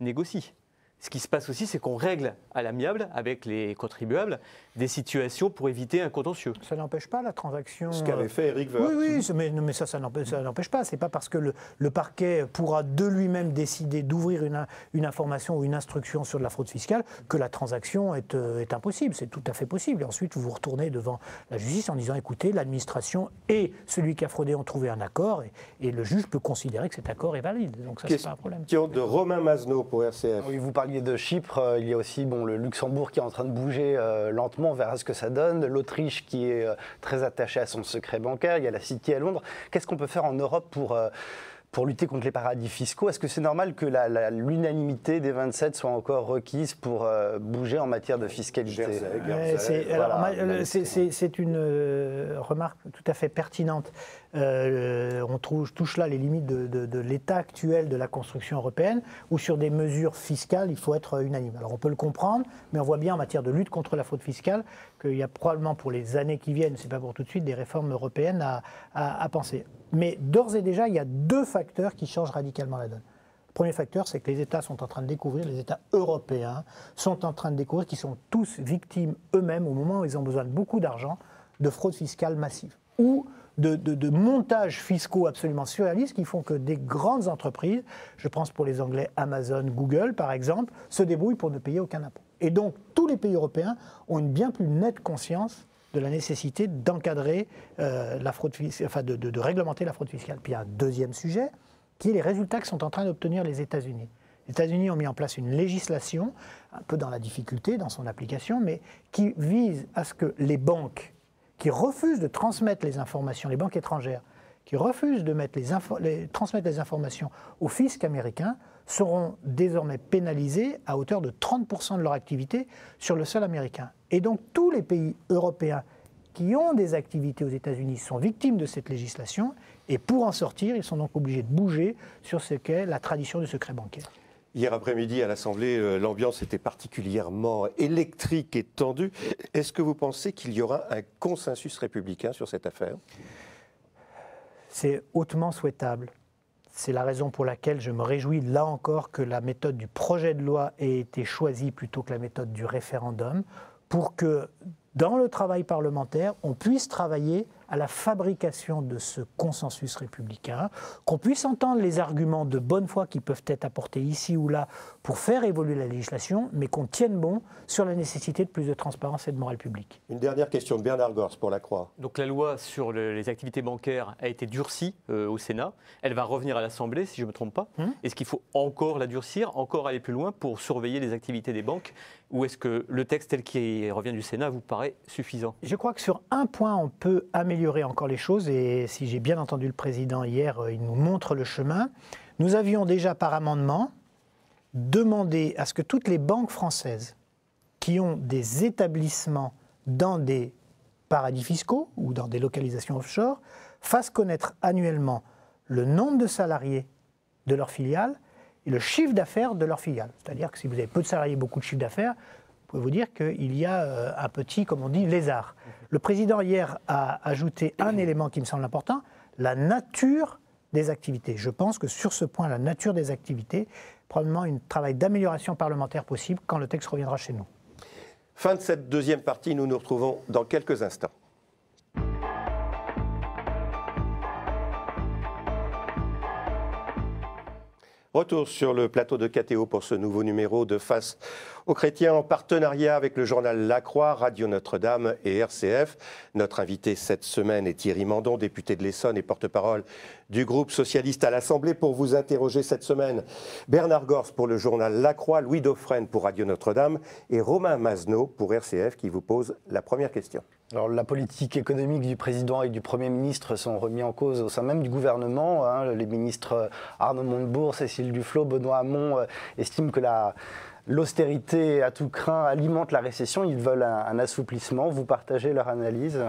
négocie. Ce qui se passe aussi, c'est qu'on règle à l'amiable, avec les contribuables, des situations pour éviter un contentieux. Ça n'empêche pas la transaction. Ce qu'avait fait Éric Vercruysse. Oui, oui, mais, mais ça, ça n'empêche pas. Ce n'est pas parce que le, le parquet pourra de lui-même décider d'ouvrir une, une information ou une instruction sur de la fraude fiscale que la transaction est, est impossible. C'est tout à fait possible. Et ensuite, vous vous retournez devant la justice en disant, écoutez, l'administration et celui qui a fraudé ont trouvé un accord et, et le juge peut considérer que cet accord est valide. Donc ça, c'est pas un problème. Question de Romain Masneau pour R C F. Oui, vous parlez de Chypre, il y a aussi bon, le Luxembourg qui est en train de bouger euh, lentement, on verra ce que ça donne, l'Autriche qui est euh, très attachée à son secret bancaire, il y a la City à Londres. Qu'est-ce qu'on peut faire en Europe pour, euh, pour lutter contre les paradis fiscaux? Est-ce que c'est normal que la, la, l'unanimité des vingt-sept soit encore requise pour euh, bouger en matière de fiscalité? euh, C'est voilà, une euh, remarque tout à fait pertinente. Euh, on trouve, touche là les limites de, de, de l'état actuel de la construction européenne où sur des mesures fiscales il faut être unanime. Alors on peut le comprendre, mais on voit bien en matière de lutte contre la fraude fiscale qu'il y a probablement pour les années qui viennent, c'est pas pour tout de suite, des réformes européennes à, à, à penser. Mais d'ores et déjà il y a deux facteurs qui changent radicalement la donne. Le premier facteur, c'est que les États sont en train de découvrir, les États européens sont en train de découvrir qu'ils sont tous victimes eux-mêmes au moment où ils ont besoin de beaucoup d'argent de fraude fiscale massive ou De, de, de montages fiscaux absolument surréalistes qui font que des grandes entreprises, je pense pour les Anglais Amazon, Google par exemple, se débrouillent pour ne payer aucun impôt. Et donc tous les pays européens ont une bien plus nette conscience de la nécessité d'encadrer euh, la fraude fiscale, enfin de, de, de réglementer la fraude fiscale. Puis il y a un deuxième sujet qui est les résultats que sont en train d'obtenir les États-Unis. Les États-Unis ont mis en place une législation, un peu dans la difficulté dans son application, mais qui vise à ce que les banques qui refusent de transmettre les informations, les banques étrangères, qui refusent de mettre les infos, les, transmettre les informations au fisc américain, seront désormais pénalisées à hauteur de trente pour cent de leur activité sur le sol américain. Et donc tous les pays européens qui ont des activités aux États-Unis sont victimes de cette législation, et pour en sortir, ils sont donc obligés de bouger sur ce qu'est la tradition du secret bancaire. Hier après-midi, à l'Assemblée, l'ambiance était particulièrement électrique et tendue. Est-ce que vous pensez qu'il y aura un consensus républicain sur cette affaire? C'est hautement souhaitable. C'est la raison pour laquelle je me réjouis, là encore, que la méthode du projet de loi ait été choisie plutôt que la méthode du référendum, pour que, dans le travail parlementaire, on puisse travailler à la fabrication de ce consensus républicain, qu'on puisse entendre les arguments de bonne foi qui peuvent être apportés ici ou là pour faire évoluer la législation, mais qu'on tienne bon sur la nécessité de plus de transparence et de morale publique. Une dernière question de Bernard Gorce pour La Croix. Donc la loi sur le, les activités bancaires a été durcie euh, au Sénat. Elle va revenir à l'Assemblée, si je ne me trompe pas. Hum. Est-ce qu'il faut encore la durcir, encore aller plus loin pour surveiller les activités des banques? Ou est-ce que le texte tel qu'il revient du Sénat vous paraît suffisant? Je crois que sur un point, on peut améliorer encore les choses, et si j'ai bien entendu le président hier, il nous montre le chemin. Nous avions déjà par amendement demandé à ce que toutes les banques françaises qui ont des établissements dans des paradis fiscaux ou dans des localisations offshore fassent connaître annuellement le nombre de salariés de leurs filiales et le chiffre d'affaires de leurs filiales. C'est-à-dire que si vous avez peu de salariés, beaucoup de chiffre d'affaires, je peux vous dire qu'il y a un petit, comme on dit, lézard. Le président hier a ajouté un élément qui me semble important, la nature des activités. Je pense que sur ce point, la nature des activités, probablement un travail d'amélioration parlementaire possible quand le texte reviendra chez nous. Fin de cette deuxième partie, nous nous retrouvons dans quelques instants. Retour sur le plateau de K T O pour ce nouveau numéro de Face aux Chrétiens en partenariat avec le journal La Croix, Radio Notre-Dame et R C F. Notre invité cette semaine est Thierry Mandon, député de l'Essonne et porte-parole du groupe socialiste à l'Assemblée. Pour vous interroger cette semaine, Bernard Gorce pour le journal La Croix, Louis Daufrenne pour Radio Notre-Dame et Romain Masneau pour R C F qui vous pose la première question. Alors, la politique économique du président et du Premier ministre sont remis en cause au sein même du gouvernement. Hein, les ministres Arnaud Montebourg, Cécile Duflot, Benoît Hamon euh, estiment que la... l'austérité à tout craint alimente la récession, ils veulent un, un assouplissement. Vous partagez leur analyse?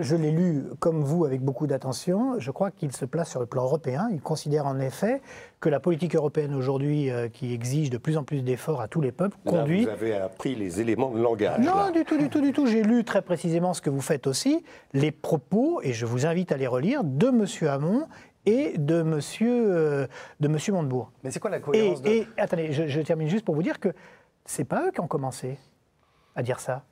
Je l'ai lu comme vous avec beaucoup d'attention. Je crois qu'ils se placent sur le plan européen. Ils considèrent en effet que la politique européenne aujourd'hui, euh, qui exige de plus en plus d'efforts à tous les peuples, là, conduit... Vous avez appris les éléments de langage. Non, là. du tout, du tout, du tout. J'ai lu très précisément ce que vous faites aussi, les propos, et je vous invite à les relire, de M. Hamon et de M. Euh, Montebourg. Mais c'est quoi la cohérence et, de... et, attendez, je, je termine juste pour vous dire que ce n'est pas eux qui ont commencé à dire ça.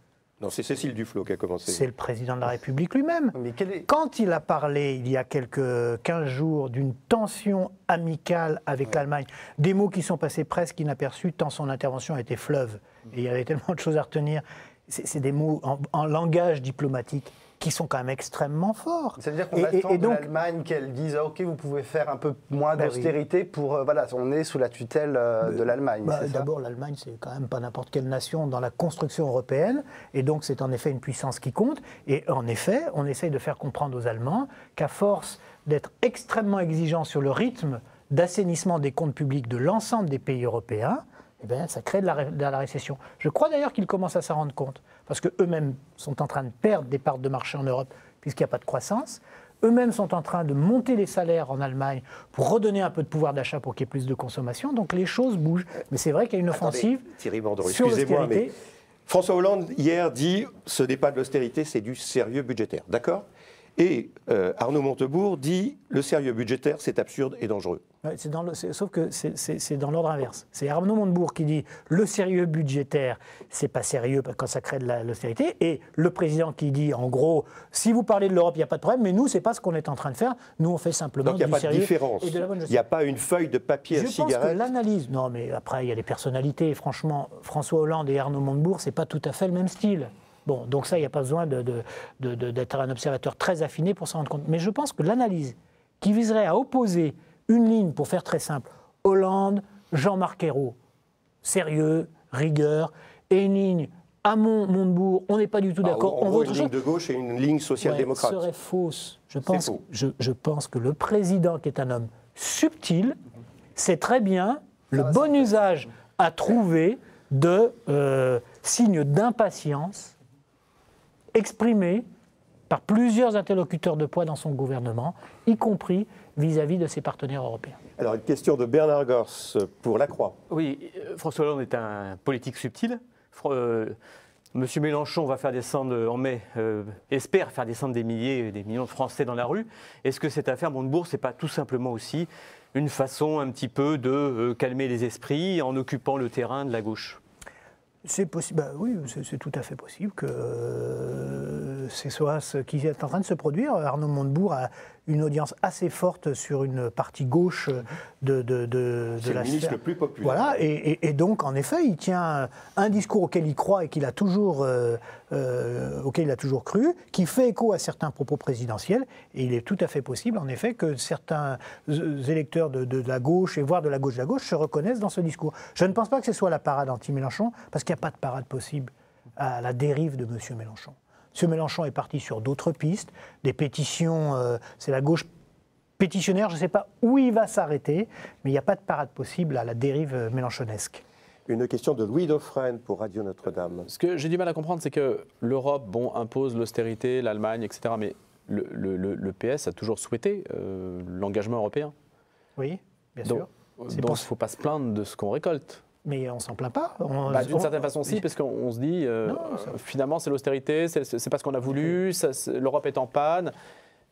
Non, c'est Cécile Duflot qui a commencé. C'est le président de la République lui-même. Mais quel est... Quand il a parlé, il y a quelques quinze jours, d'une tension amicale avec ouais. l'Allemagne, des mots qui sont passés presque inaperçus, tant son intervention a été fleuve. Et il y avait tellement de choses à retenir. C'est des mots en, en langage diplomatique qui sont quand même extrêmement forts. C'est-à-dire qu'on attend et, et donc, de l'Allemagne qu'elle dise ah, « Ok, vous pouvez faire un peu moins bah d'austérité oui. pour… Euh, » Voilà, on est sous la tutelle euh, de l'Allemagne. Bah, D'abord, l'Allemagne, c'est quand même pas n'importe quelle nation dans la construction européenne. Et donc, c'est en effet une puissance qui compte. Et en effet, on essaye de faire comprendre aux Allemands qu'à force d'être extrêmement exigeants sur le rythme d'assainissement des comptes publics de l'ensemble des pays européens, eh bien, ça crée de la, de la récession. Je crois d'ailleurs qu'ils commencent à s'en rendre compte, parce qu'eux-mêmes sont en train de perdre des parts de marché en Europe, puisqu'il n'y a pas de croissance. Eux-mêmes sont en train de monter les salaires en Allemagne pour redonner un peu de pouvoir d'achat pour qu'il y ait plus de consommation. Donc les choses bougent. Mais c'est vrai qu'il y a une offensive Attendez, Thierry Mandon, sur excusez-moi, l'austérité. François Hollande, hier, dit « ce n'est pas de l'austérité, c'est du sérieux budgétaire ». D'accord ? Et euh, Arnaud Montebourg dit « le sérieux budgétaire, c'est absurde et dangereux ». C'est dans le, c'est, sauf que c'est dans l'ordre inverse. C'est Arnaud Montebourg qui dit « le sérieux budgétaire, c'est pas sérieux quand ça crée de l'austérité », et le président qui dit en gros « si vous parlez de l'Europe, il n'y a pas de problème, mais nous, c'est pas ce qu'on est en train de faire, nous on fait simplement du sérieux ». Donc il n'y a pas de différence, il n'y a pas une feuille de papier à cigarette. Je pense que l'analyse, non mais après il y a les personnalités, franchement, François Hollande et Arnaud Montebourg, c'est pas tout à fait le même style. Bon, donc ça, il n'y a pas besoin de, de, de, de, d'être un observateur très affiné pour s'en rendre compte. Mais je pense que l'analyse qui viserait à opposer une ligne, pour faire très simple, Hollande, Jean-Marc Ayrault, sérieux, rigueur, et une ligne Hamon, Montebourg, on n'est pas du tout d'accord. Ah, on voit une ligne de gauche et une ligne social-démocrate. Ouais, serait fausse. Je pense, faux. je, je pense que le président, qui est un homme subtil, sait très bien le ah, bon usage à trouver de euh, signes d'impatience exprimé par plusieurs interlocuteurs de poids dans son gouvernement, y compris vis-à-vis de ses partenaires européens. Alors, une question de Bernard Gorce pour La Croix. Oui, François Hollande est un politique subtil. Euh, Monsieur Mélenchon va faire descendre en mai, euh, espère faire descendre des milliers et des millions de Français dans la rue. Est-ce que cette affaire Montebourg, ce n'est pas tout simplement aussi une façon un petit peu de euh, calmer les esprits en occupant le terrain de la gauche ? C'est possible, bah oui, c'est tout à fait possible que euh, c'est soit ce qui est en train de se produire. Arnaud Montebourg a une audience assez forte sur une partie gauche de, de, de, de la sphère. C'est le ministre le plus populaire. Voilà, et, et, et donc en effet, il tient un discours auquel il croit et qu'il a toujours, euh, euh, auquel il a toujours cru, qui fait écho à certains propos présidentiels. Et il est tout à fait possible, en effet, que certains électeurs de, de, de la gauche et voire de la gauche de la gauche se reconnaissent dans ce discours. Je ne pense pas que ce soit la parade anti-Mélenchon, parce qu'il Il n'y a pas de parade possible à la dérive de M. Mélenchon. M. Mélenchon est parti sur d'autres pistes, des pétitions, euh, c'est la gauche pétitionnaire, je ne sais pas où il va s'arrêter, mais il n'y a pas de parade possible à la dérive mélenchonesque. Une question de Louis Daufrenne pour Radio Notre-Dame. Ce que j'ai du mal à comprendre, c'est que l'Europe, bon, impose l'austérité, l'Allemagne, et cetera, mais le, le, le P S a toujours souhaité euh, l'engagement européen. Oui, bien sûr. Donc, il ne faut pas se plaindre de ce qu'on récolte. Mais on ne s'en plaint pas. Bah, D'une on... certaine façon, si, parce qu'on se dit, euh, non, ça... finalement, c'est l'austérité, c'est pas ce qu'on a voulu, l'Europe est en panne.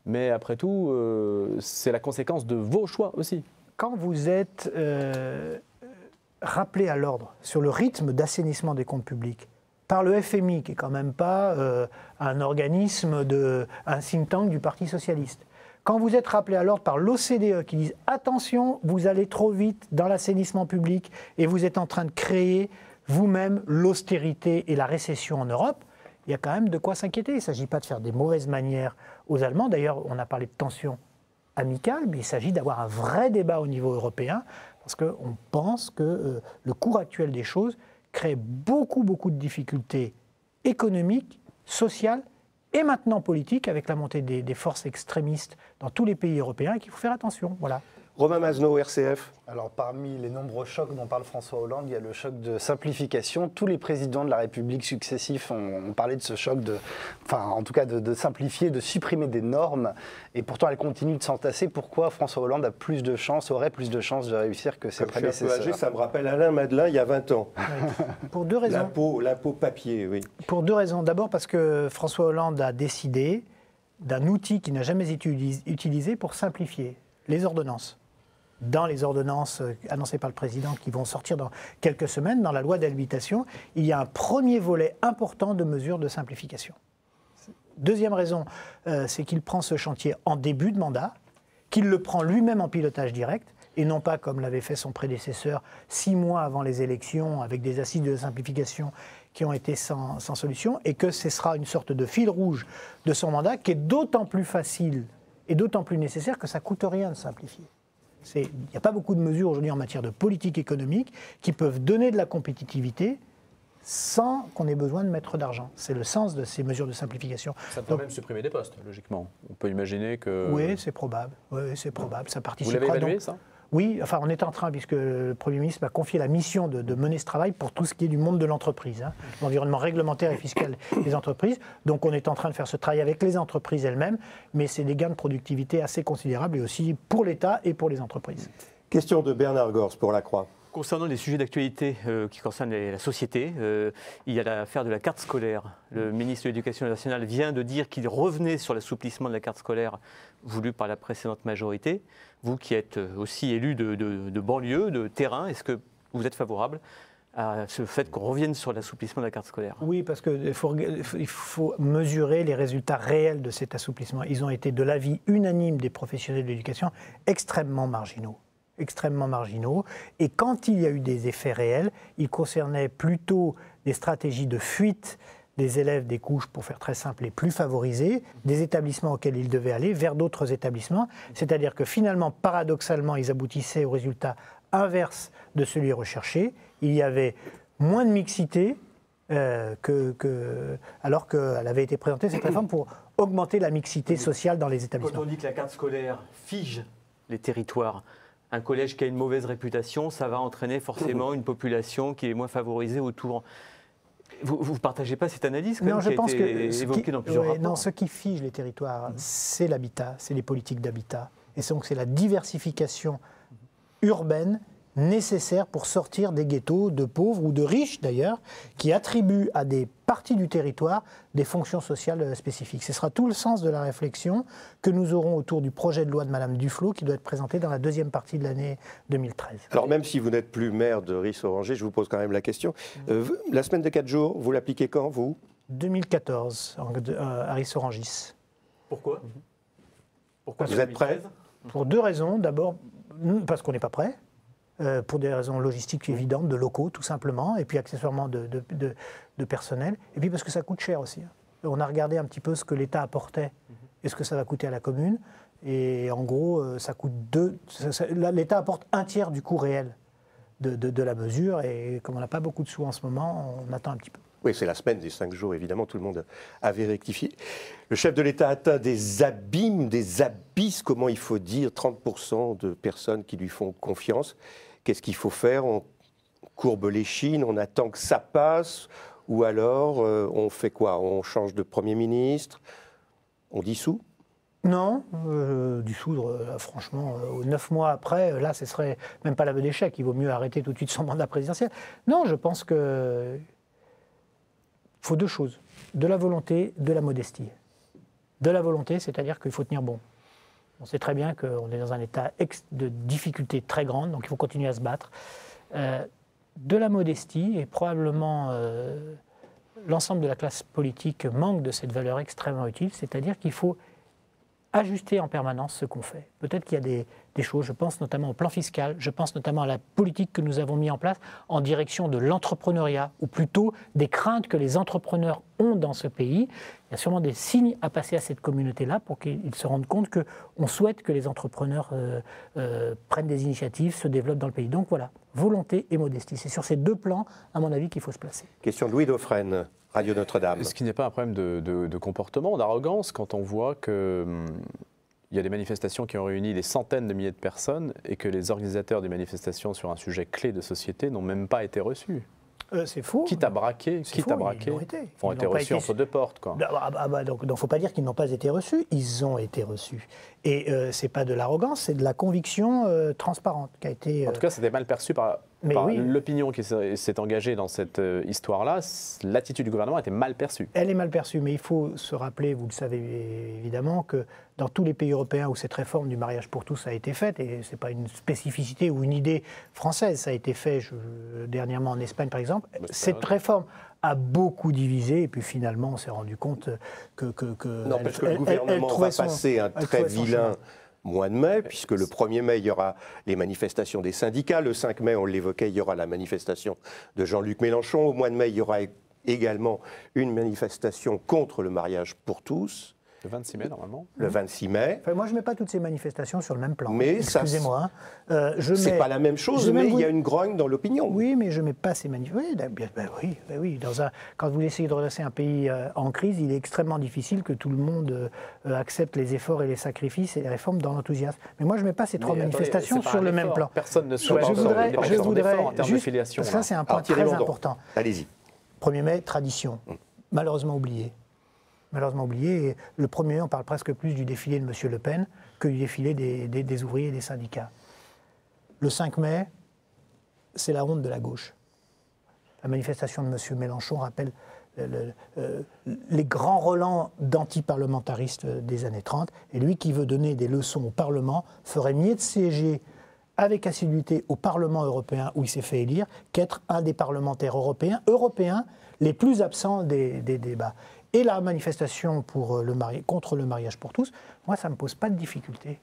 Mais après tout, euh, c'est la conséquence de vos choix aussi. Quand vous êtes euh, rappelé à l'ordre sur le rythme d'assainissement des comptes publics, par le F M I, qui n'est quand même pas euh, un organisme, de, un think tank du Parti socialiste, quand vous êtes rappelé à l'ordre par l'O C D E qui disent « attention, vous allez trop vite dans l'assainissement public et vous êtes en train de créer vous-même l'austérité et la récession en Europe », il y a quand même de quoi s'inquiéter. Il ne s'agit pas de faire des mauvaises manières aux Allemands. D'ailleurs, on a parlé de tensions amicales, mais il s'agit d'avoir un vrai débat au niveau européen parce qu'on pense que euh, le cours actuel des choses crée beaucoup, beaucoup de difficultés économiques, sociales, et maintenant politique, avec la montée des, des forces extrémistes dans tous les pays européens, et qu'il faut faire attention. Voilà. Romain Masneau, R C F. Alors, parmi les nombreux chocs dont parle François Hollande, il y a le choc de simplification. Tous les présidents de la République successifs ont, ont parlé de ce choc, de, enfin, en tout cas, de, de simplifier, de supprimer des normes. Et pourtant, elles continuent de s'entasser. Pourquoi François Hollande a plus de chance, aurait plus de chances de réussir que ses prédécesseurs? Je suis un peu âgé, ça me rappelle Alain Madelin il y a vingt ans. Oui. Pour deux raisons. L'impôt, l'impôt papier, oui. Pour deux raisons. D'abord, parce que François Hollande a décidé d'un outil qui n'a jamais été utilisé pour simplifier. les ordonnances. Dans les ordonnances annoncées par le président qui vont sortir dans quelques semaines, dans la loi d'habilitation, il y a un premier volet important de mesures de simplification. Deuxième raison, euh, c'est qu'il prend ce chantier en début de mandat, qu'il le prend lui-même en pilotage direct, et non pas comme l'avait fait son prédécesseur six mois avant les élections, avec des assises de simplification qui ont été sans, sans solution, et que ce sera une sorte de fil rouge de son mandat, qui est d'autant plus facile et d'autant plus nécessaire que ça ne coûte rien de simplifier. Il n'y a pas beaucoup de mesures aujourd'hui en matière de politique économique qui peuvent donner de la compétitivité sans qu'on ait besoin de mettre d'argent. C'est le sens de ces mesures de simplification. Ça peut même supprimer des postes, logiquement. On peut imaginer que... Oui, c'est probable. Oui, c'est probable. Ça participera. Vous l'avez évalué, donc, ça ? Oui, enfin on est en train, puisque le Premier ministre m'a confié la mission de, de mener ce travail pour tout ce qui est du monde de l'entreprise, hein, l'environnement réglementaire et fiscal des entreprises. Donc on est en train de faire ce travail avec les entreprises elles-mêmes, mais c'est des gains de productivité assez considérables, et aussi pour l'État et pour les entreprises. Question de Bernard Gorce pour La Croix. Concernant les sujets d'actualité euh, qui concernent les, la société, euh, il y a l'affaire de la carte scolaire. Le ministre de l'Éducation nationale vient de dire qu'il revenait sur l'assouplissement de la carte scolaire voulu par la précédente majorité. Vous qui êtes aussi élu de, de, de banlieue, de terrain, est-ce que vous êtes favorable à ce fait qu'on revienne sur l'assouplissement de la carte scolaire? Oui, parce qu'il faut, il faut mesurer les résultats réels de cet assouplissement. Ils ont été, de l'avis unanime des professionnels de l'éducation, extrêmement marginaux. extrêmement marginaux, et quand il y a eu des effets réels, ils concernaient plutôt des stratégies de fuite des élèves des couches, pour faire très simple, les plus favorisés, des établissements auxquels ils devaient aller, vers d'autres établissements, c'est-à-dire que finalement, paradoxalement, ils aboutissaient au résultat inverse de celui recherché. Il y avait moins de mixité, euh, que, que, alors qu'elle avait été présentée, cette réforme, pour augmenter la mixité sociale dans les établissements. Quand on dit que la carte scolaire fige les territoires, un collège qui a une mauvaise réputation, ça va entraîner forcément une population qui est moins favorisée autour. Vous ne partagez pas cette analyse, non, je pense que évoquée dans plusieurs rapports. Non, ce qui fige les territoires, mmh. c'est l'habitat, c'est les politiques d'habitat. Et donc c'est la diversification urbaine nécessaire pour sortir des ghettos de pauvres ou de riches d'ailleurs, qui attribuent à des parties du territoire des fonctions sociales spécifiques. Ce sera tout le sens de la réflexion que nous aurons autour du projet de loi de Madame Duflot qui doit être présenté dans la deuxième partie de l'année deux mille treize. Alors même si vous n'êtes plus maire de Ris-Orangis, je vous pose quand même la question. Euh, la semaine de quatre jours, vous l'appliquez quand, vous ? deux mille quatorze, euh, à Ris-Orangis. Pourquoi ? Pourquoi vous êtes prêt ? Pour deux raisons. D'abord, parce qu'on n'est pas prêt. Euh, pour des raisons logistiques évidentes, de locaux tout simplement, et puis accessoirement de, de, de, de personnel, et puis parce que ça coûte cher aussi. On a regardé un petit peu ce que l'État apportait et ce que ça va coûter à la commune, et en gros, ça coûte deux... L'État apporte un tiers du coût réel de, de, de la mesure, et comme on n'a pas beaucoup de sous en ce moment, on attend un petit peu. Oui, c'est la semaine des cinq jours, évidemment, tout le monde avait rectifié. Le chef de l'État atteint des abîmes, des abysses, comment il faut dire, trente pour cent de personnes qui lui font confiance. Qu'est-ce qu'il faut faire? On courbe l'échine, on attend que ça passe, ou alors euh, on fait quoi? On change de Premier ministre? On dissout? Non, euh, dissoudre, euh, franchement, euh, neuf mois après, euh, là, ce serait même pas l'aveu d'échec, il vaut mieux arrêter tout de suite son mandat présidentiel. Non, je pense qu'il faut deux choses, de la volonté, de la modestie. De la volonté, c'est-à-dire qu'il faut tenir bon. On sait très bien qu'on est dans un état de difficulté très grande, donc il faut continuer à se battre. Euh, de la modestie, et probablement euh, l'ensemble de la classe politique manque de cette valeur extrêmement utile, c'est-à-dire qu'il faut ajuster en permanence ce qu'on fait. Peut-être qu'il y a des, des choses, je pense notamment au plan fiscal, je pense notamment à la politique que nous avons mise en place en direction de l'entrepreneuriat, ou plutôt des craintes que les entrepreneurs ont dans ce pays. Il y a sûrement des signes à passer à cette communauté-là pour qu'ils se rendent compte qu'on souhaite que les entrepreneurs euh, euh, prennent des initiatives, se développent dans le pays. Donc voilà, volonté et modestie. C'est sur ces deux plans, à mon avis, qu'il faut se placer. Question de Louis Daufrenne. Radio Notre-Dame. Ce qui n'est pas un problème de, de, de comportement, d'arrogance, quand on voit qu'il hum, y a des manifestations qui ont réuni des centaines de milliers de personnes et que les organisateurs des manifestations sur un sujet clé de société n'ont même pas été reçus. Euh, c'est faux. Quitte à braquer, quitte faux, à braquer. Ils ont été, ils ont été reçus été... entre deux portes, quoi. Ah bah, bah, donc, il ne faut pas dire qu'ils n'ont pas été reçus. Ils ont été reçus. Et euh, c'est pas de l'arrogance, c'est de la conviction euh, transparente qui a été. Euh... En tout cas, c'était mal perçu par par oui. l'opinion qui s'est engagée dans cette histoire-là, l'attitude du gouvernement était mal perçue. Elle est mal perçue, mais il faut se rappeler, vous le savez évidemment, que dans tous les pays européens où cette réforme du mariage pour tous a été faite, et ce n'est pas une spécificité ou une idée française, ça a été fait je, dernièrement en Espagne par exemple, bah, cette réforme a beaucoup divisé, et puis finalement on s'est rendu compte que... que, que non, elle, parce que le elle, gouvernement elle, elle va son, passer un très vilain... mois de mai, puisque le premier mai, il y aura les manifestations des syndicats. Le cinq mai, on l'évoquait, il y aura la manifestation de Jean-Luc Mélenchon. Au mois de mai, il y aura également une manifestation contre le mariage pour tous. – Le vingt-six mai, normalement ?– Le vingt-six mai. Enfin, – moi, je ne mets pas toutes ces manifestations sur le même plan, excusez-moi. – euh, C'est pas la même chose, mais il vous... y a une grogne dans l'opinion. – Oui, mais je ne mets pas ces manifestations. Oui, ben oui, ben oui. Dans un... Quand vous essayez de redresser un pays euh, en crise, il est extrêmement difficile que tout le monde euh, accepte les efforts et les sacrifices et les réformes dans l'enthousiasme. Mais moi, je ne mets pas ces trois mais, manifestations sur le même plan. – Personne ne souhaite je voudrais, je voudrais en termes juste, de filiation. – Ça, c'est un point très Londres. important. – Allez-y. – premier mai, tradition, hum. malheureusement oubliée. Malheureusement oublié, le premier mai, on parle presque plus du défilé de M. Le Pen que du défilé des, des, des ouvriers et des syndicats. Le cinq mai, c'est la honte de la gauche. La manifestation de M. Mélenchon rappelle le, le, euh, les grands relents d'antiparlementaristes des années trente. Et lui qui veut donner des leçons au Parlement ferait mieux de siéger avec assiduité au Parlement européen où il s'est fait élire qu'être un des parlementaires européens, européens les plus absents des, des débats. Et la manifestation pour le mari... contre le mariage pour tous, moi, ça ne me pose pas de difficulté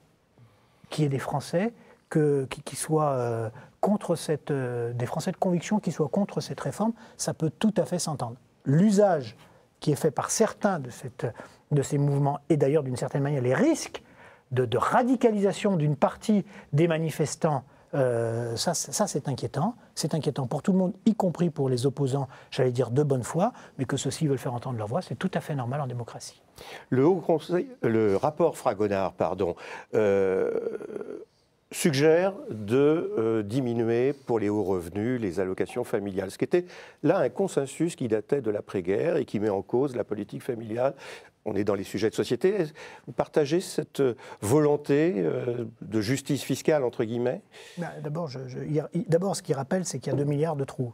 qu'il y ait des Français, que... qui soient, euh, contre cette... des Français de conviction qui soient contre cette réforme, ça peut tout à fait s'entendre. L'usage qui est fait par certains de, cette... de ces mouvements, et d'ailleurs d'une certaine manière les risques de, de radicalisation d'une partie des manifestants, Euh, ça, ça c'est inquiétant, c'est inquiétant pour tout le monde, y compris pour les opposants, j'allais dire de bonne foi, mais que ceux-ci veulent faire entendre leur voix, c'est tout à fait normal en démocratie. Le Haut Conseil, le rapport Fragonard, pardon, euh, suggère de euh, diminuer pour les hauts revenus les allocations familiales, ce qui était là un consensus qui datait de l'après-guerre et qui met en cause la politique familiale. On est dans les sujets de société. Vous partagez cette volonté de justice fiscale, entre guillemets ? Ben, d'abord, je, je, d'abord, ce qui rappelle, c'est qu'il y a deux milliards de trous.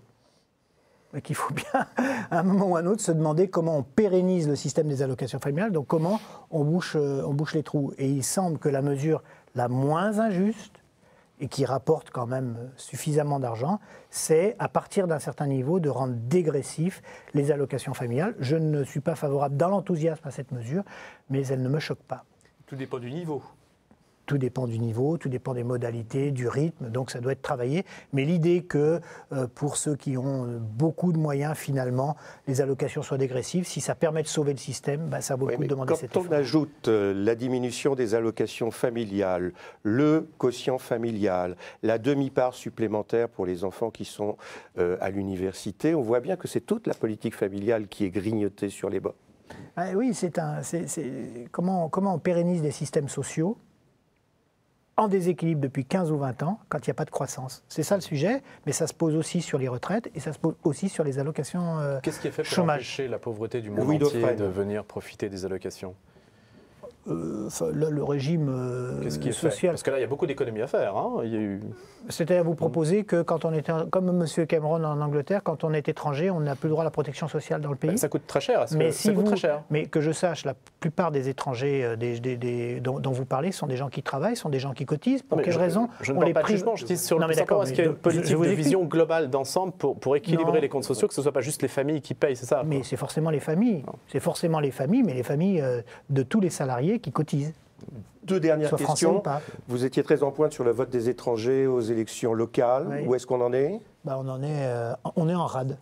Et qu'il faut bien, à un moment ou à un autre, se demander comment on pérennise le système des allocations familiales, donc comment on bouche, on bouche les trous. Et il semble que la mesure la moins injuste, et qui rapporte quand même suffisamment d'argent, c'est à partir d'un certain niveau de rendre dégressif les allocations familiales. Je ne suis pas favorable dans l'enthousiasme à cette mesure, mais elle ne me choque pas. Tout dépend du niveau. Tout dépend du niveau, tout dépend des modalités, du rythme, donc ça doit être travaillé. Mais l'idée que euh, pour ceux qui ont beaucoup de moyens, finalement, les allocations soient dégressives, si ça permet de sauver le système, bah, ça vaut le oui, coup de demander cet effort. Quand on ajoute euh, la diminution des allocations familiales, le quotient familial, la demi-part supplémentaire pour les enfants qui sont euh, à l'université, on voit bien que c'est toute la politique familiale qui est grignotée sur les bords. Ah, oui, c'est un, c'est, c'est, comment, comment on pérennise des systèmes sociaux en déséquilibre depuis quinze ou vingt ans, quand il n'y a pas de croissance. C'est ça le sujet, mais ça se pose aussi sur les retraites et ça se pose aussi sur les allocations chômage. Euh, Qu'est-ce qui est fait pour chômage. empêcher la pauvreté du monde Louis entier Daufrenne. de venir profiter des allocations ? Euh, là, le régime euh, Qu'est-ce qui est social. Fait Parce que là, il y a beaucoup d'économies à faire. Hein. Il y a eu... C'était à vous proposer que, quand on était, comme M. Cameron en Angleterre, quand on est étranger, on n'a plus le droit à la protection sociale dans le pays. Ben, ça coûte très cher. Mais, que, si ça coûte vous, très cher. mais que je sache, la plupart des étrangers euh, des, des, des, dont, dont vous parlez sont des gens qui travaillent, sont des gens qui cotisent. Pour quelle raison Je ne parle pas de jugement. Je dis sur le principe. Est-ce qu'il y a une politique de vision globale d'ensemble pour, pour équilibrer non. les comptes sociaux, que ce ne soit pas juste les familles qui payent, c'est ça ? Mais c'est forcément les familles. C'est forcément les familles, mais les familles euh, de tous les salariés qui cotisent. Deux dernières Soit questions. Vous étiez très en pointe sur le vote des étrangers aux élections locales. Oui. Où est-ce qu'on en est ? bah on, en est euh, on est en rade.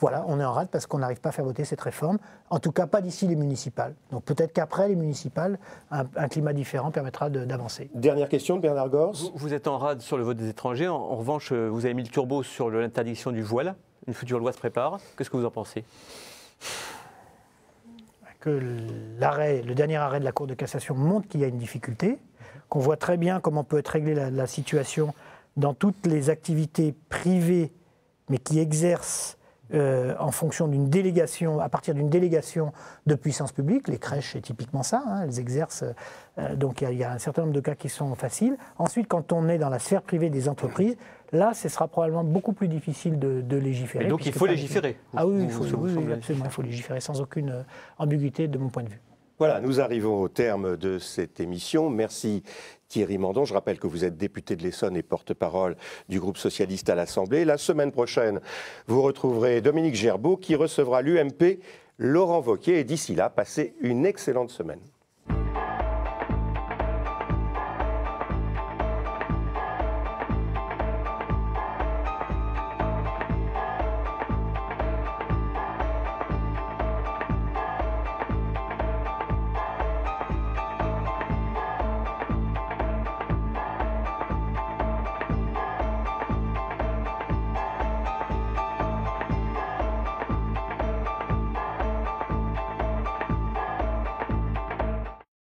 Voilà, on est en rade parce qu'on n'arrive pas à faire voter cette réforme. En tout cas, pas d'ici les municipales. Donc peut-être qu'après les municipales, un, un climat différent permettra d'avancer. De, dernière question de Bernard Gorce. Vous, vous êtes en rade sur le vote des étrangers. En, en revanche, vous avez mis le turbo sur l'interdiction du voile. Une future loi se prépare. Qu'est-ce que vous en pensez ? Que l'arrêt, le dernier arrêt de la Cour de cassation montre qu'il y a une difficulté, qu'on voit très bien comment peut être réglée la, la situation dans toutes les activités privées, mais qui exercent euh, en fonction d'une délégation, à partir d'une délégation de puissance publique. Les crèches, c'est typiquement ça, hein, elles exercent, euh, donc il y, y a un certain nombre de cas qui sont faciles. Ensuite, quand on est dans la sphère privée des entreprises, là, ce sera probablement beaucoup plus difficile de, de légiférer. Et donc il faut légiférer. Ah oui, il faut, oui, oui, absolument, il faut légiférer sans aucune ambiguïté de mon point de vue. Voilà, nous arrivons au terme de cette émission. Merci Thierry Mandon. Je rappelle que vous êtes député de l'Essonne et porte-parole du groupe socialiste à l'Assemblée. La semaine prochaine, vous retrouverez Dominique Gerbaud qui recevra l'U M P Laurent Wauquiez. Et d'ici là, passez une excellente semaine.